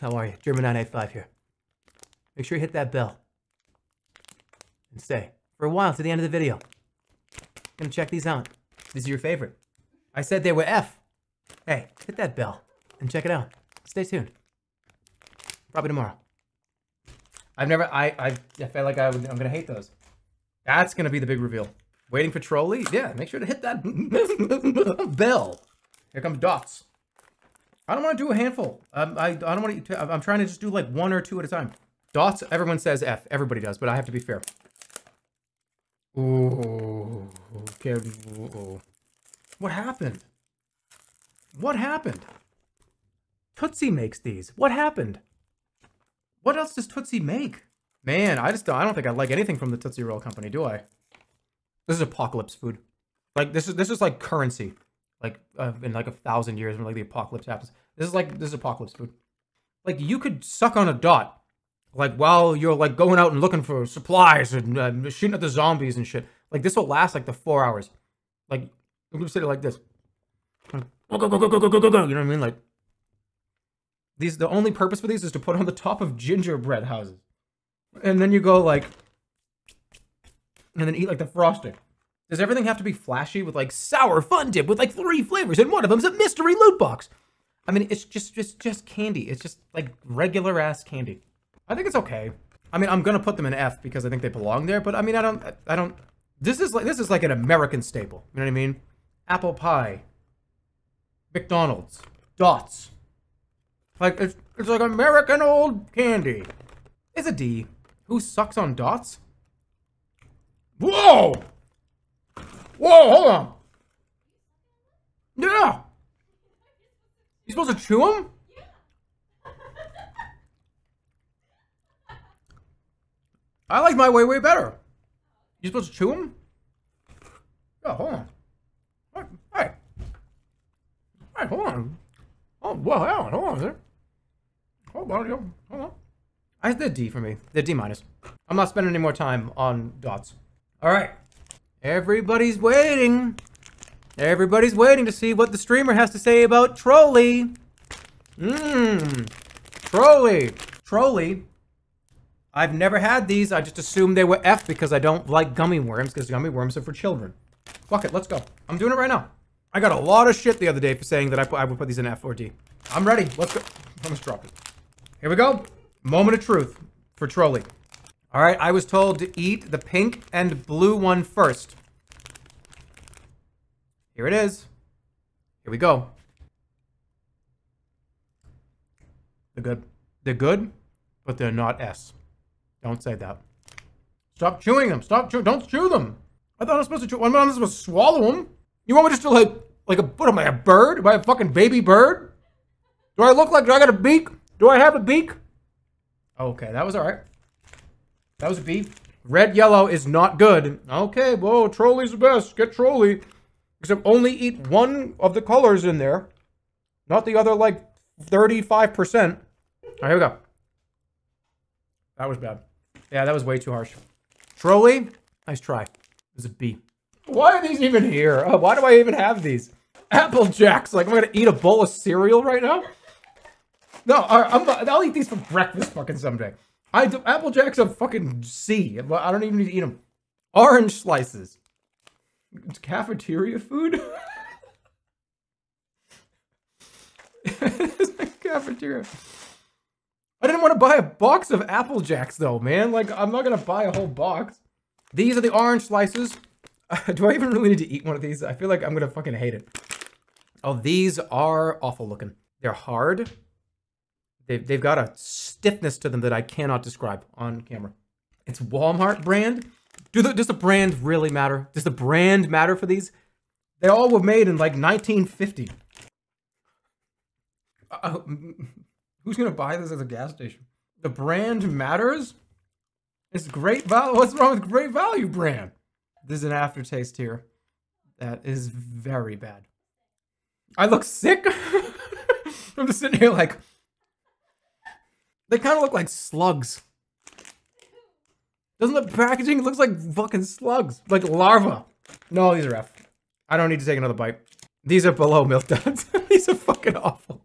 how are you? Jerma985 here. Make sure you hit that bell and stay. For a while to the end of the video. Gonna check these out. These are your favorite. I said they were F. Hey, hit that bell and check it out. Stay tuned. Probably tomorrow. I feel like I'm gonna hate those. That's gonna be the big reveal. Waiting for Trolli? Yeah, make sure to hit that bell. Here comes Dots. I don't want to do a handful. I don't want to. I'm trying to just do like 1 or 2 at a time. Dots. Everyone says F. Everybody does, but I have to be fair. Ooh, okay. Ooh. What happened? What happened? Tootsie makes these. What happened? What else does Tootsie make? Man, I don't think I like anything from the Tootsie Roll company, do I? This is apocalypse food. Like this is like currency. like in like 1,000 years when like the apocalypse happens. This is apocalypse food. Like you could suck on a dot, like while you're like going out and looking for supplies and shooting at the zombies and shit. Like this will last like the 4 hours. Like I'm gonna sit it like this. Go go go go go go go go go. You know what I mean? Like these. The only purpose for these is to put on the top of gingerbread houses, and then you go like, and then eat like the frosting. Does everything have to be flashy with like sour fun dip with like 3 flavors and one of them's a mystery loot box? I mean, it's just candy. It's just like regular ass candy. I think it's okay. I mean, I'm gonna put them in F because I think they belong there. But I mean, I don't. This is like an American staple. You know what I mean? Apple pie, McDonald's, Dots. Like it's like American old candy. It's a D. Who sucks on Dots? Whoa! Whoa, hold on. Yeah! You supposed to chew them? Yeah. I like my way better. You supposed to chew them? Yeah, hold on. All right, hold on. Oh, well, hold on there. Hold on. I did D for me. The D minus. I'm not spending any more time on Dots. All right. Everybody's waiting. Everybody's waiting to see what the streamer has to say about Trolli. Trolli. I've never had these. I just assumed they were F because I don't like gummy worms because gummy worms are for children. Fuck it. Let's go. I'm doing it right now. I got a lot of shit the other day for saying that I would put these in F or D. I'm ready. Let's go. I'm just dropping. Here we go. Moment of truth for Trolli. All right, I was told to eat the pink and blue one first. Here it is. Here we go. They're good. They're good, but they're not S. Don't say that. Stop chewing them. Don't chew them. I thought I was supposed to chew. I'm not supposed to swallow them. You want me just to like a, what am I, a bird? Am I a fucking baby bird? Do I look like, do I got a beak? Do I have a beak? Okay, that was all right. That was a B. Red, yellow is not good. Okay, whoa, Trolli's the best. Get Trolli. Except only eat one of the colors in there. Not the other, like, 35%. All right, here we go. That was bad. Yeah, that was way too harsh. Trolli, nice try. It was a B. Why are these even here? Why do I even have these? Apple Jacks. Like, I'm going to eat a bowl of cereal right now? No, I'll eat these for breakfast fucking someday. Apple Jacks are fucking C. I don't even need to eat them. Orange slices. It's cafeteria food? It's like cafeteria. I didn't want to buy a box of Apple Jacks though, man. Like, I'm not going to buy a whole box. These are the orange slices. Do I even really need to eat one of these? I feel like I'm going to fucking hate it. Oh, these are awful looking. They're hard. They've got a stiffness to them that I cannot describe on camera. It's Walmart brand. Does the brand really matter? Does the brand matter for these? They all were made in like 1950. Who's gonna buy this at a gas station? The brand matters? It's great value. What's wrong with great value brand? There's an aftertaste here. That is very bad. I look sick. I'm just sitting here like... They kind of look like slugs. Doesn't the packaging look like fucking slugs? Like larva. No, these are F. I don't need to take another bite. These are below Milk Duds. These are fucking awful.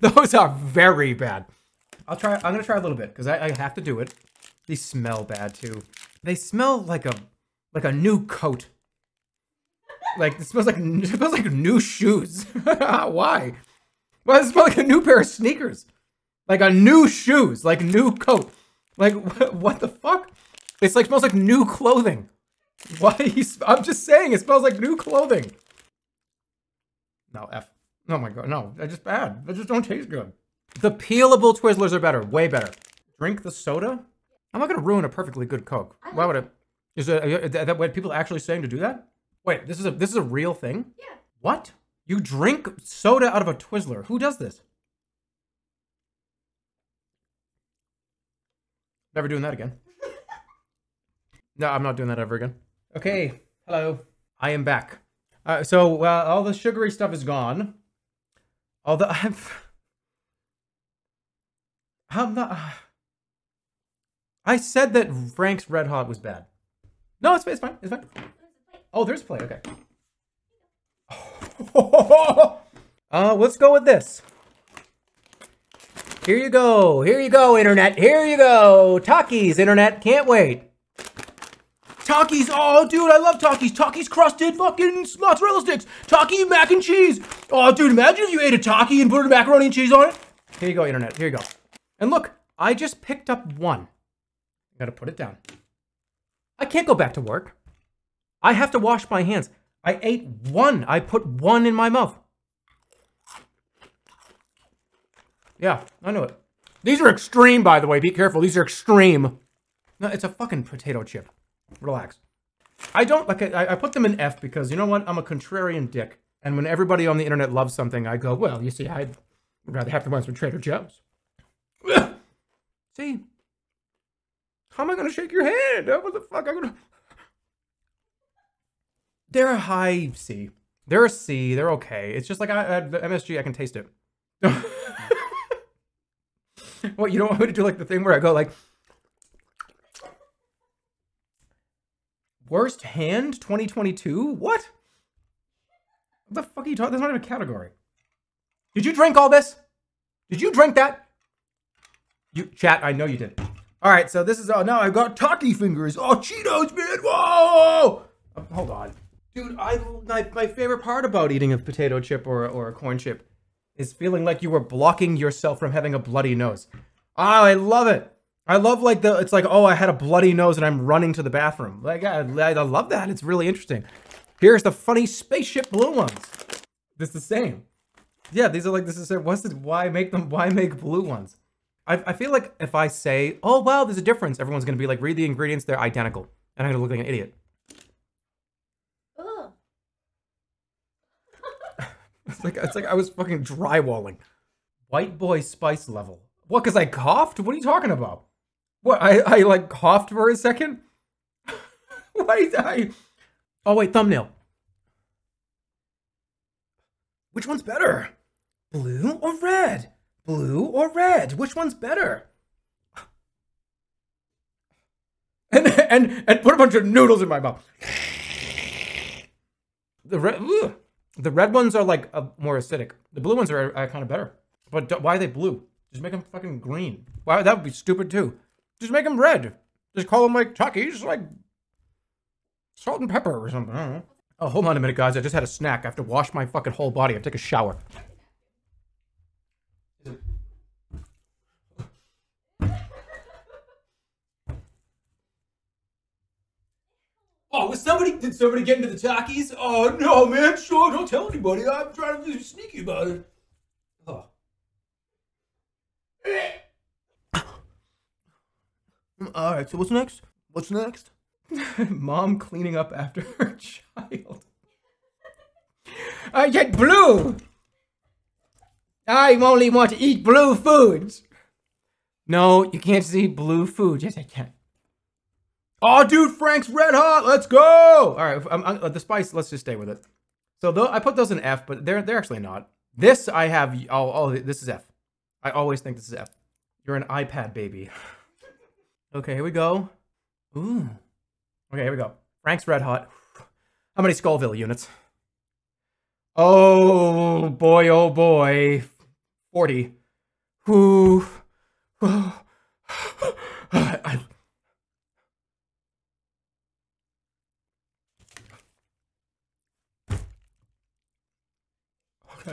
Those are very bad. I'm gonna try a little bit because I have to do it. These smell bad too. They smell like a new coat. Like it smells like new shoes. Why? Why does it smell like a new pair of sneakers? Like a new shoes, like new coat. Like, what the fuck? It's like, smells like new clothing. Why are you, I'm just saying, it smells like new clothing. No, F. Oh my God, no, that's just bad. That just don't taste good. The peelable Twizzlers are better, way better. Drink the soda? I'm not gonna ruin a perfectly good Coke. Why would I? Is that what people are actually saying to do that? Wait, this is a real thing? Yeah. What? You drink soda out of a Twizzler? Who does this? Never doing that again. No, I'm not doing that ever again. Okay, hello. I am back. So all the sugary stuff is gone. Although I'm not. I said that Frank's Red Hot was bad. No, it's fine. It's fine. Oh, there's a plate. Okay. Let's go with this. Here you go. Here you go, internet. Here you go. Takis, internet. Can't wait. Takis. Oh, dude, I love Takis. Takis crusted fucking mozzarella sticks. Taki mac and cheese. Oh, dude, imagine if you ate a Taki and put macaroni and cheese on it. Here you go, internet. Here you go. And look, I just picked up one. Gotta put it down. I can't go back to work. I have to wash my hands. I ate one. I put one in my mouth. Yeah, I know it. These are extreme, by the way. Be careful. These are extreme. No, it's a fucking potato chip. Relax. I don't like. I put them in F because you know what? I'm a contrarian dick. And when everybody on the internet loves something, I go, well, you see, I'd rather have the ones from Trader Joe's. See. How am I gonna shake your hand? What the fuck? They're a high C. They're a C. They're okay. It's just like I the MSG. I can taste it. What, you don't want me to do like the thing where I go like worst hand 2022? What? What the fuck are you talking? That's not even a category. Did you drink all this? Did you drink that? You chat. I know you did. All right, so this is all. Now I've got Taki fingers. Oh, Cheetos, man! Whoa! Hold on, dude. My favorite part about eating a potato chip or a corn chip is feeling like you were blocking yourself from having a bloody nose. Oh, I love it. I love like the. It's like, oh, I had a bloody nose and I'm running to the bathroom. Like I love that. It's really interesting. Here's the funny spaceship blue ones. It's the same. Yeah, these are like this is. What's it? Why make them? Why make blue ones? I feel like if I say, oh, wow, there's a difference, everyone's going to be like, read the ingredients, they're identical. And I'm going to look like an idiot. Ugh. it's like I was fucking drywalling. White boy spice level. What, because I coughed? What are you talking about? What, I like coughed for a second? Why did I? Oh, wait, thumbnail. Which one's better? Blue or red? Blue or red? Which one's better? And put a bunch of noodles in my mouth. The red ones are like more acidic. The blue ones are kind of better. But why are they blue? Just make them fucking green. Why? That would be stupid too. Just make them red. Just call them like Takis, like salt and pepper or something. I don't know. Oh, hold on a minute, guys. I just had a snack. I have to wash my fucking whole body. I have to take a shower. Oh, did somebody get into the Takis? Oh, no, man, sure, don't tell anybody. I'm trying to be sneaky about it. Oh. All right, so what's next? What's next? Mom cleaning up after her child. I get blue. I only want to eat blue foods. No, you can't see blue food. Yes, I can. Oh, dude, Frank's Red Hot. Let's go. All right, the spice. Let's just stay with it. So though I put those in F, but they're actually not. This I have. Oh, this is F. I always think this is F. You're an iPad baby. Okay, here we go. Ooh. Okay, here we go. Frank's Red Hot. How many Scoville units? Oh boy, oh boy. 40. Ooh.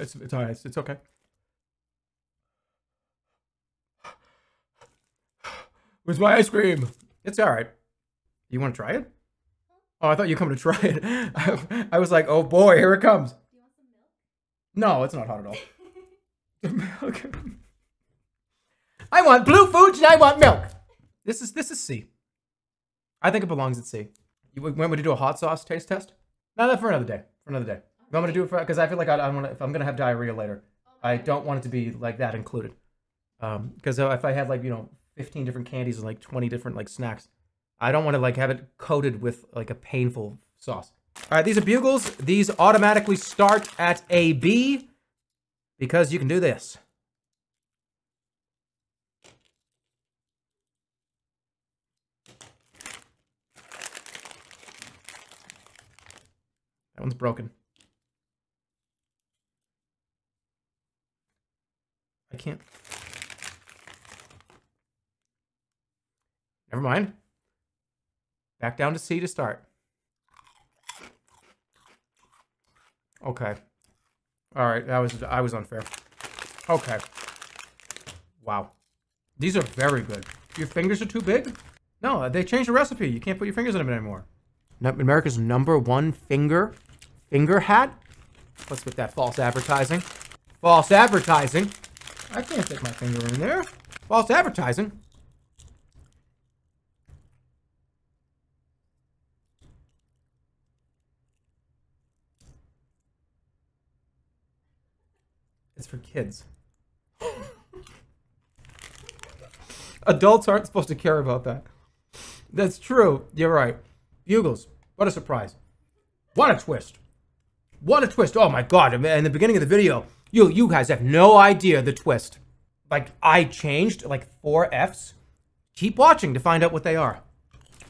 It's all right. It's okay. Where's my ice cream? It's all right. You want to try it? Oh, I thought you were coming to try it. I was like, oh boy, here it comes. You want some milk? No, it's not hot at all. Okay. I want blue foods and I want milk. This is C. I think it belongs at C. You want me to do a hot sauce taste test? No, that for another day. For another day. I'm gonna do it because I feel like I'm gonna have diarrhea later. I don't want it to be like that included. Because if I had like 15 different candies and like 20 different like snacks, I don't want to like have it coated with like a painful sauce. All right, these are Bugles. These automatically start at a B because you can do this. That one's broken. I can't. Never mind. Back down to C to start. Okay. All right, I was unfair. Okay. Wow. These are very good. Your fingers are too big? No, they changed the recipe. You can't put your fingers in them anymore. America's #1 finger hat. What's with that false advertising? False advertising. I can't stick my finger in there. False advertising. It's for kids. Adults aren't supposed to care about that. That's true. You're right. Bugles. What a surprise. What a twist. What a twist. Oh my God. In the beginning of the video, you guys have no idea the twist. Like, I changed like 4 Fs. Keep watching to find out what they are.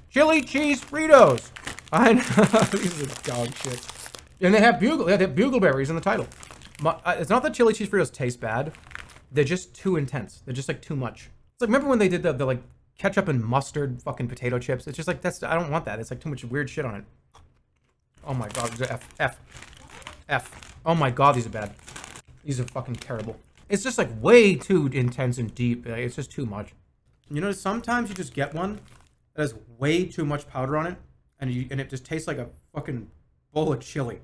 Chili Cheese Fritos. I know. These are dog shit. And they have bugleberries in the title. It's not that Chili Cheese Fritos taste bad. They're just too intense. They're just like too much. It's like, remember when they did the like ketchup and mustard fucking potato chips? It's just like, that's, I don't want that. It's like too much weird shit on it. Oh my God, these are F. Oh my God, these are bad. These are fucking terrible. It's just like way too intense and deep. Like, it's just too much. You know, sometimes you just get one that has way too much powder on it, and it just tastes like a fucking bowl of chili.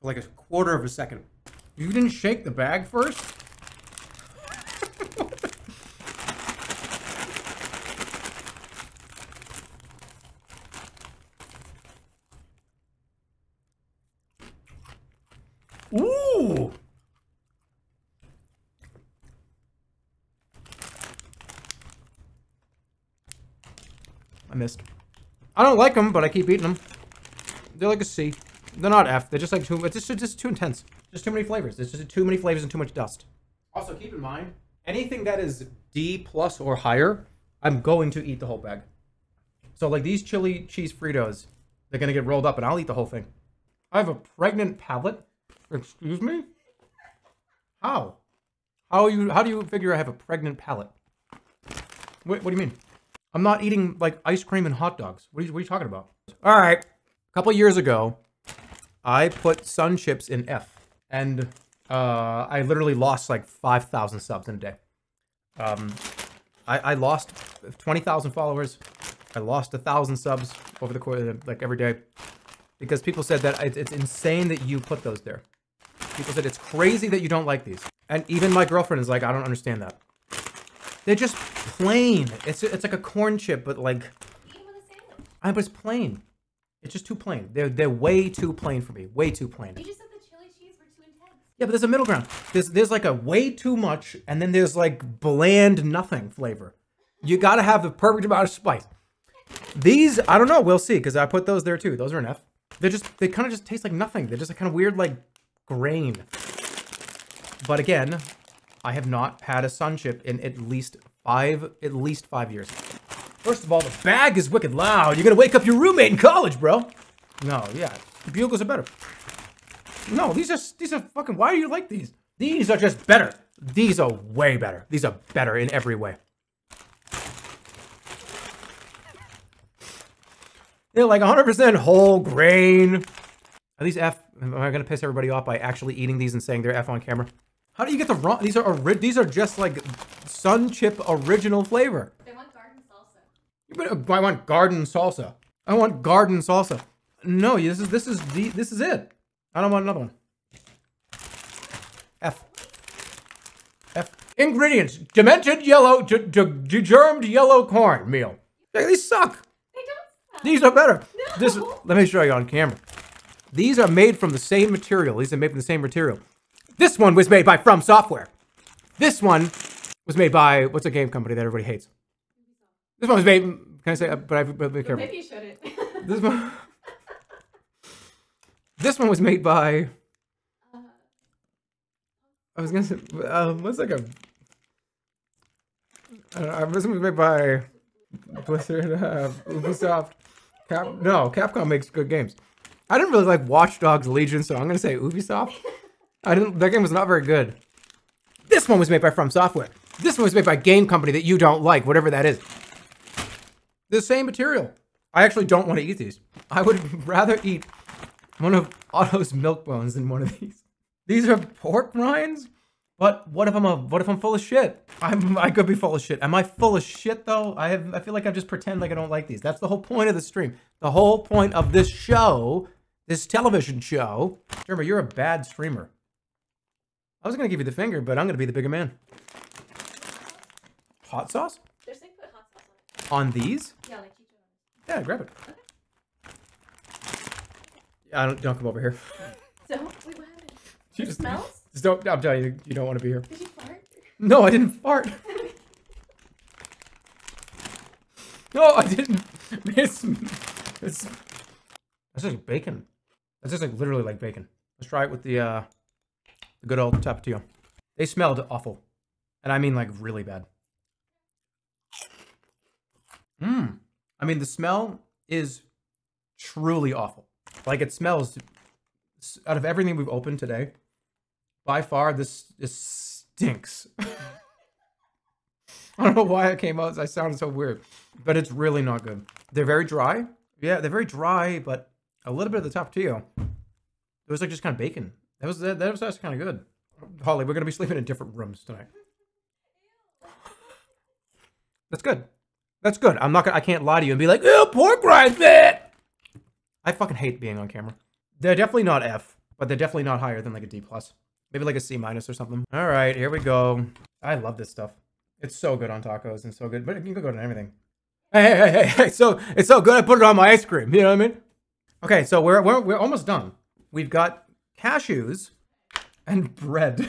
For like a quarter of a second. You didn't shake the bag first? Ooh! I missed. I don't like them, but I keep eating them. They're like a C. They're not F. They're just like too. It's just too intense. Just too many flavors. There's just too many flavors and too much dust. Also, keep in mind, anything that is D+ or higher, I'm going to eat the whole bag. So, like these chili cheese Fritos, they're gonna get rolled up, and I'll eat the whole thing. I have a pregnant palate. Excuse me? How? How do you figure I have a pregnant palate? Wait, what do you mean? I'm not eating like ice cream and hot dogs. What are you talking about? All right. A couple years ago, I put Sun Chips in F, and I literally lost like 5,000 subs in a day. I lost 20,000 followers. I lost 1,000 subs over the course of like every day, because people said that it's insane that you put those there. People said it's crazy that you don't like these, and even my girlfriend is like, I don't understand that. They're just plain. It's like a corn chip, but like, but it's plain. It's just too plain. They're way too plain for me. Way too plain. You just said the chili cheese were too intense. Yeah, but there's a middle ground. There's like a way too much, and then there's like bland nothing flavor. You gotta have the perfect amount of spice. These, I don't know, we'll see, because I put those there too. Those are an F. They kind of just taste like nothing. They're just a kind of weird like grain. But again, I have not had a Sun Chip in at least five years. First of all, the bag is wicked loud. You're gonna wake up your roommate in college, bro. No, yeah, Bugles are better. No, these are fucking. Why do you like these? These are just better. These are way better. These are better in every way. They're like 100% whole grain. Are these F? Am I gonna piss everybody off by actually eating these and saying they're F on camera? How do you get the wrong? These are just like Sun Chip original flavor. I want garden salsa. I want garden salsa. No, this is it. I don't want another one. F. Ingredients: demented yellow, germed yellow corn meal. These suck. They don't suck. These are better. No. Let me show you on camera. These are made from the same material. This one was made by From Software. This one was made by what's a game company that everybody hates? This one was made. Can I say? But be careful. Maybe you shouldn't. This one. This one was made by... I was gonna say, what's like a... I don't know, this one was made by Blizzard, Ubisoft, Capcom makes good games. I didn't really like Watch Dogs Legion, so I'm gonna say Ubisoft. That game was not very good. This one was made by From Software. This one was made by a game company that you don't like, whatever that is. The same material. I actually don't want to eat these. I would rather eat one of Otto's milk bones than one of these. These are pork rinds? But what if I'm full of shit? I could be full of shit. Am I full of shit though? I feel like I just pretend like I don't like these. That's the whole point of the stream. The whole point of this show, this television show. Jerma, you're a bad streamer. I was gonna give you the finger, but I'm gonna be the bigger man. Hot sauce? They're saying put hot sauce on it. On these? Yeah, like you do. Yeah, grab it. Okay. I don't come over here. Don't. Wait, what happened? She just smells. Just don't, I'm telling you, you don't want to be here. Did you fart? No, I didn't fart. No, I didn't. That's just like bacon. That's just like literally like bacon. Let's try it with the good old Tapatio. They smelled awful. And I mean like really bad. Mmm. I mean, the smell is truly awful. Like it smells, out of everything we've opened today, by far, this stinks. I don't know why I came out. I sounded so weird, but it's really not good. They're very dry. Yeah, they're very dry, but a little bit of the Tapatio. It was like just kind of bacon. That was actually kind of good. Holly, we're gonna be sleeping in different rooms tonight. That's good. That's good. I'm not gonna. I can't lie to you and be like, ew, pork rind, bleh! I fucking hate being on camera. They're definitely not F, but they're definitely not higher than like a D plus. Maybe like a C- or something. All right, here we go. I love this stuff. It's so good on tacos and so good, but it can go on everything. Hey, so it's so good I put it on my ice cream, you know what I mean? Okay, so we're almost done. We've got cashews and bread.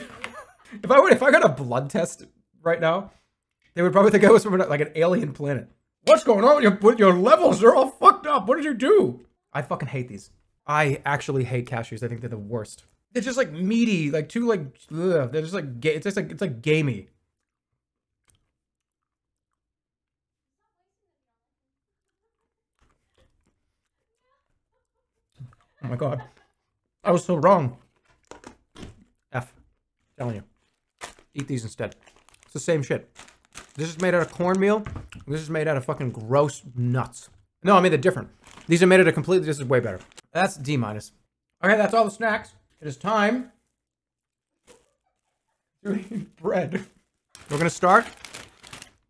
If I got a blood test right now, they would probably think I was from like an alien planet. What's going on your levels? They're all fucked up. What did you do? I fucking hate these. I actually hate cashews. I think they're the worst. They're just like meaty, like too like, ugh, they're just like, it's like gamey. Oh my God. I was so wrong. F, I'm telling you. Eat these instead. It's the same shit. This is made out of cornmeal. This is made out of fucking gross nuts. No, I mean, they're different. These are made out of completely, this is way better. That's D-. Okay, that's all the snacks. It is time to eat bread. We're gonna start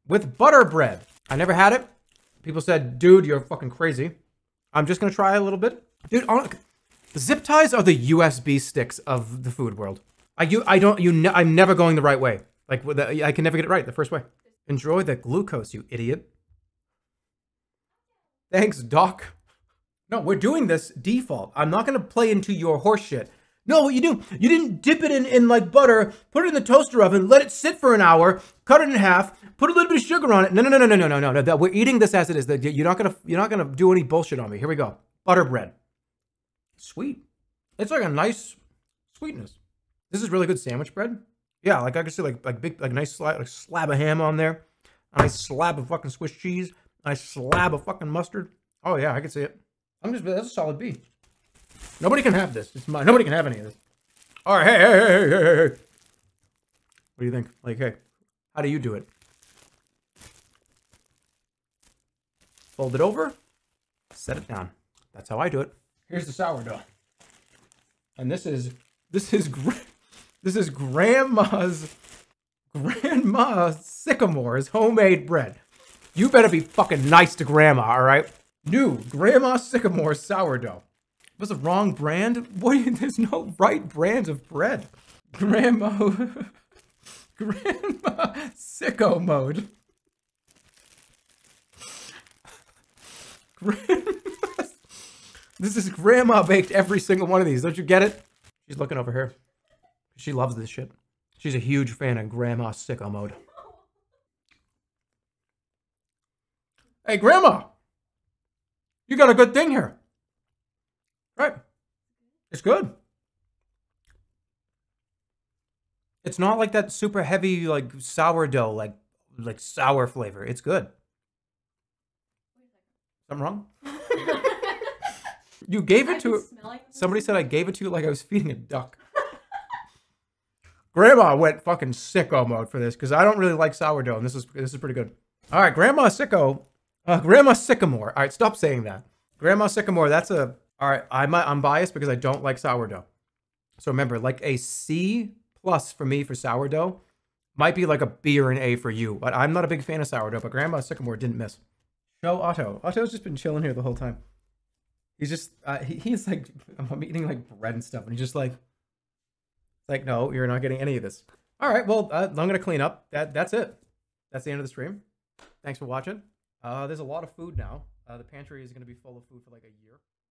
with butter bread. I never had it. People said, dude, you're fucking crazy. I'm just gonna try a little bit. Dude, zip ties are the USB sticks of the food world. I'm never going the right way. Like, I can never get it right the first way. Enjoy the glucose, you idiot. Thanks, Doc. No, we're doing this default. I'm not gonna play into your horseshit. No, what you do, you didn't dip it in like butter, put it in the toaster oven, let it sit for an hour, cut it in half, put a little bit of sugar on it. No. That we're eating this as it is. You're not gonna do any bullshit on me. Here we go. Butter bread. Sweet. It's like a nice sweetness. This is really good sandwich bread. Yeah, like I could see like big, like nice slab of ham on there. A nice slab of fucking Swiss cheese. A nice slab of fucking mustard. Oh yeah, I can see it. That's a solid B. Nobody can have this. It's mine. Nobody can have any of this. All right, hey. What do you think? Like, hey, how do you do it? Fold it over, set it down. That's how I do it. Here's the sourdough. And this is Grandma Sycamore's homemade bread. You better be fucking nice to Grandma, all right? New Grandma Sycamore sourdough. Was the wrong brand? There's no right brand of bread. Grandma sicko mode. This is Grandma baked every single one of these. Don't you get it? She's looking over here. She loves this shit. She's a huge fan of Grandma sicko mode. Hey, Grandma, you got a good thing here. Right. It's good. It's not like that super heavy, like sourdough, like sour flavor. It's good. I'm wrong. You gave it to it. Somebody said I gave it to you like I was feeding a duck. Grandma went fucking sicko mode for this because I don't really like sourdough, and this is pretty good. All right, Grandma Sycamore. All right, stop saying that. Grandma Sycamore. That's a. All right, I'm biased because I don't like sourdough. So remember, like a C+ for me for sourdough, might be like a B or an A for you. But I'm not a big fan of sourdough. But Grandma Sycamore didn't miss. Show Otto. Otto's just been chilling here the whole time. He's just he's like, I'm eating like bread and stuff, and he's just like no, you're not getting any of this. All right, well, I'm gonna clean up. That's it. That's the end of the stream. Thanks for watching. There's a lot of food now. The pantry is gonna be full of food for like a year.